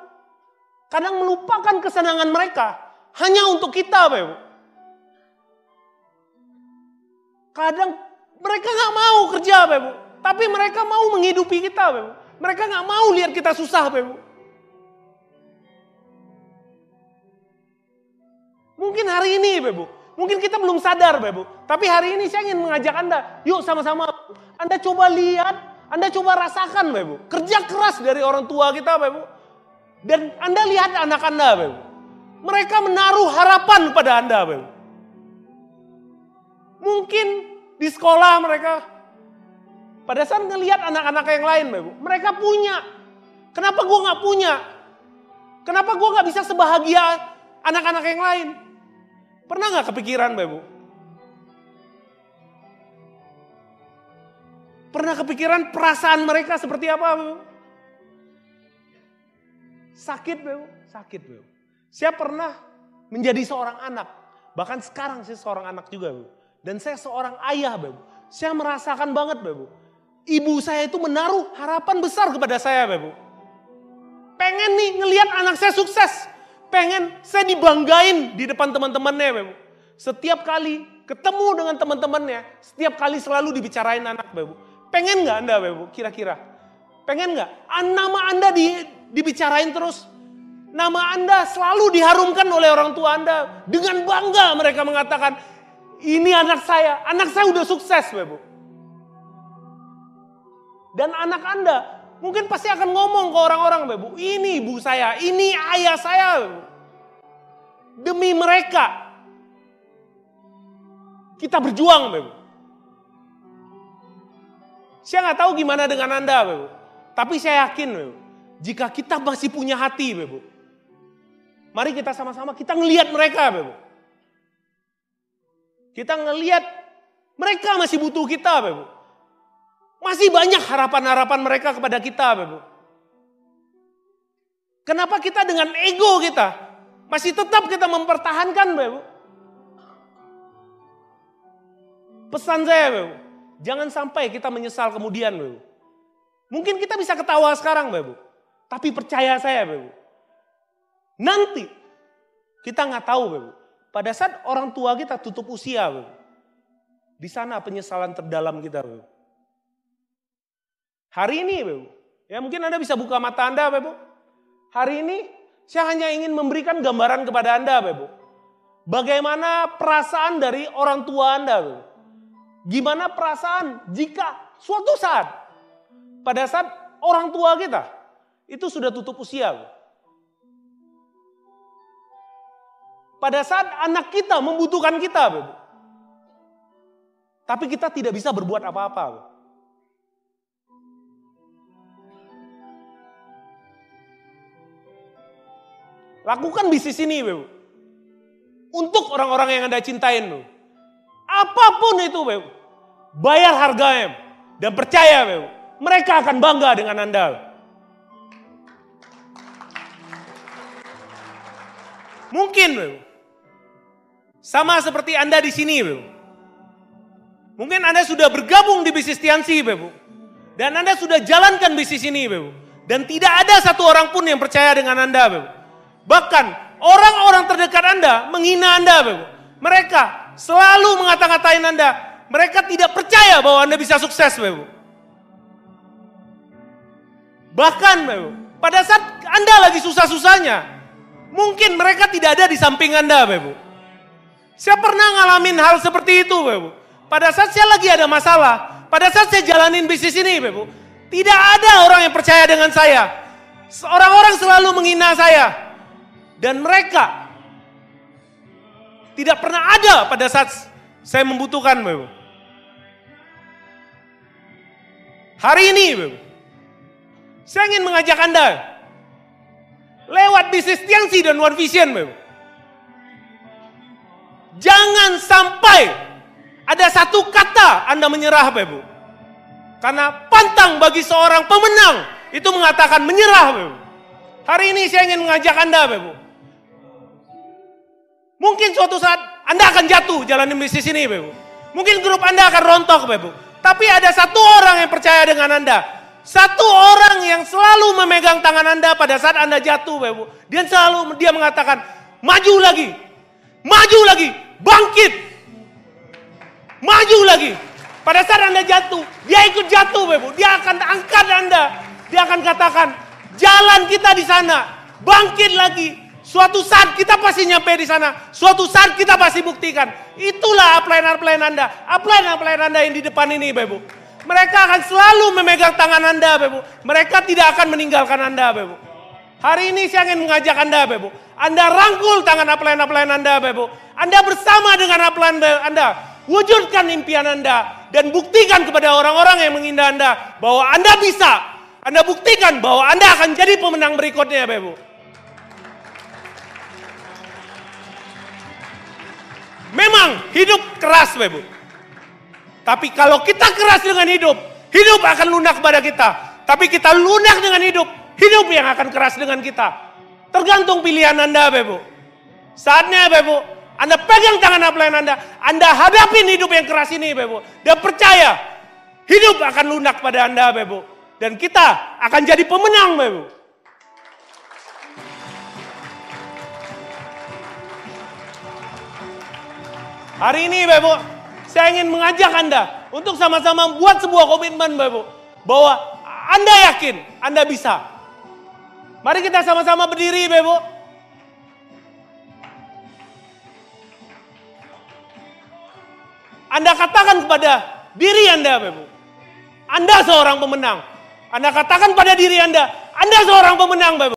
Kadang melupakan kesenangan mereka hanya untuk kita, Bu. Kadang mereka nggak mau kerja, Bu. Tapi mereka mau menghidupi kita, Bu. Mereka nggak mau lihat kita susah, Bu. Mungkin hari ini, Bu. Mungkin kita belum sadar, Bu. Tapi hari ini saya ingin mengajak Anda, yuk sama-sama Anda coba lihat, Anda coba rasakan, Bu. Kerja keras dari orang tua kita, Bu. Dan Anda lihat anak Anda, Bu. Mereka menaruh harapan pada Anda, Bu. Mungkin di sekolah mereka, pada saat ngelihat anak-anak yang lain, Bu, mereka punya. Kenapa gue gak punya? Kenapa gue gak bisa sebahagia anak-anak yang lain? Pernah gak kepikiran, Bu? Pernah kepikiran perasaan mereka seperti apa, Bu? Sakit, Bu. Sakit, Bu. Saya pernah menjadi seorang anak. Bahkan sekarang saya seorang anak juga, Bu. Dan saya seorang ayah, Bu. Saya merasakan banget, Bu. Ibu saya itu menaruh harapan besar kepada saya, Bu. Pengen nih ngelihat anak saya sukses. Pengen saya dibanggain di depan teman-temannya, Bu. Setiap kali ketemu dengan teman-temannya, setiap kali selalu dibicarain anak, Bu. Pengen nggak Anda, Bu? Kira-kira, pengen nggak? Nama Anda di, dibicarain terus, nama Anda selalu diharumkan oleh orang tua Anda. Dengan bangga mereka mengatakan, ini anak saya, anak saya udah sukses, Bu. Dan anak Anda mungkin pasti akan ngomong ke orang-orang, Bu, ini ibu saya, ini ayah saya, Bu. Demi mereka, kita berjuang, Bu. Saya nggak tahu gimana dengan Anda, Bu. Tapi saya yakin, Bu, jika kita masih punya hati, Bu, mari kita sama-sama kita ngelihat mereka, Bu. Kita ngelihat mereka masih butuh kita, Bu. Masih banyak harapan-harapan mereka kepada kita, Bu. Kenapa kita dengan ego kita masih tetap kita mempertahankan, Bu? Pesan saya, Bu, jangan sampai kita menyesal kemudian, Bu. Mungkin kita bisa ketawa sekarang, Bu, tapi percaya saya, Bu, nanti kita nggak tahu, Bu, pada saat orang tua kita tutup usia, Bu, di sana penyesalan terdalam kita, Bu. Hari ini, Bu, ya mungkin Anda bisa buka mata Anda, Bu. Hari ini saya hanya ingin memberikan gambaran kepada Anda, Bu. Bagaimana perasaan dari orang tua Anda, Bu. Gimana perasaan jika suatu saat, pada saat orang tua kita itu sudah tutup usia, Bu. Pada saat anak kita membutuhkan kita, Bu. Tapi kita tidak bisa berbuat apa-apa, Bu. Lakukan bisnis ini, Bu. Untuk orang-orang yang Anda cintain, Bu. Apapun itu, Bu. Bayar harganya. Dan percaya, Bu. Mereka akan bangga dengan Anda. Mungkin, Bu. Sama seperti Anda di sini, Bu. Mungkin Anda sudah bergabung di bisnis Tiansi, Bu. Dan Anda sudah jalankan bisnis ini, Bu. Dan tidak ada satu orang pun yang percaya dengan Anda, Bu. Bahkan orang-orang terdekat Anda menghina Anda, Bu. Mereka selalu mengata-katain Anda. Mereka tidak percaya bahwa Anda bisa sukses, Bu. Bahkan, Bu, pada saat Anda lagi susah-susahnya, mungkin mereka tidak ada di samping Anda, Bu. Saya pernah ngalamin hal seperti itu, Bu. Pada saat saya lagi ada masalah, Pada saat saya jalanin bisnis ini, Ibu, tidak ada orang yang percaya dengan saya. Orang-orang selalu menghina saya. Dan mereka tidak pernah ada pada saat saya membutuhkan, Ibu. Hari ini, Ibu, saya ingin mengajak Anda lewat bisnis Tiens dan One Vision, Ibu. Jangan sampai ada satu kata Anda menyerah, Bapak Ibu. Karena pantang bagi seorang pemenang itu mengatakan menyerah, Bapak Ibu. Hari ini saya ingin mengajak Anda, Bapak Ibu. Mungkin suatu saat Anda akan jatuh jalanin bisnis ini, Bapak Ibu. Mungkin grup Anda akan rontok, Bapak Ibu. Tapi ada satu orang yang percaya dengan Anda. Satu orang yang selalu memegang tangan Anda pada saat Anda jatuh, Bapak Ibu. Dia selalu dia mengatakan, maju lagi, maju lagi, bangkit. Maju lagi. Pada saat Anda jatuh, dia ikut jatuh, Bapak Ibu. Dia akan angkat Anda. Dia akan katakan, jalan kita di sana. Bangkit lagi. Suatu saat kita pasti nyampe di sana. Suatu saat kita pasti buktikan. Itulah upline-upline Anda. Upline-upline Anda yang di depan ini, Bapak Ibu. Mereka akan selalu memegang tangan Anda, Bapak Ibu. Mereka tidak akan meninggalkan Anda, Bapak Ibu. Hari ini saya ingin mengajak Anda, Bapak Ibu. Anda rangkul tangan upline-upline Anda, Bapak Ibu. Anda bersama dengan upline Anda. Wujudkan impian Anda dan buktikan kepada orang-orang yang menghina Anda bahwa Anda bisa. Anda buktikan bahwa Anda akan jadi pemenang berikutnya, Bapak Ibu. Memang hidup keras, Bapak Ibu. Tapi kalau kita keras dengan hidup, hidup akan lunak pada kita. Tapi kita lunak dengan hidup, hidup yang akan keras dengan kita. Tergantung pilihan Anda, Bapak Ibu. Saatnya, Bapak Ibu, Anda pegang tangan upline Anda, Anda hadapin hidup yang keras ini, Bapak Ibu. Dan percaya, hidup akan lunak pada Anda, Bapak Ibu. Dan kita akan jadi pemenang, Bapak Ibu. Hari ini, Bapak Ibu, saya ingin mengajak Anda untuk sama-sama membuat sebuah komitmen, Bapak Ibu. Bahwa Anda yakin, Anda bisa. Mari kita sama-sama berdiri, Bapak Ibu. Anda katakan kepada diri Anda, Bapak Ibu, Anda seorang pemenang. Anda katakan pada diri Anda, Anda seorang pemenang, Bapak Ibu.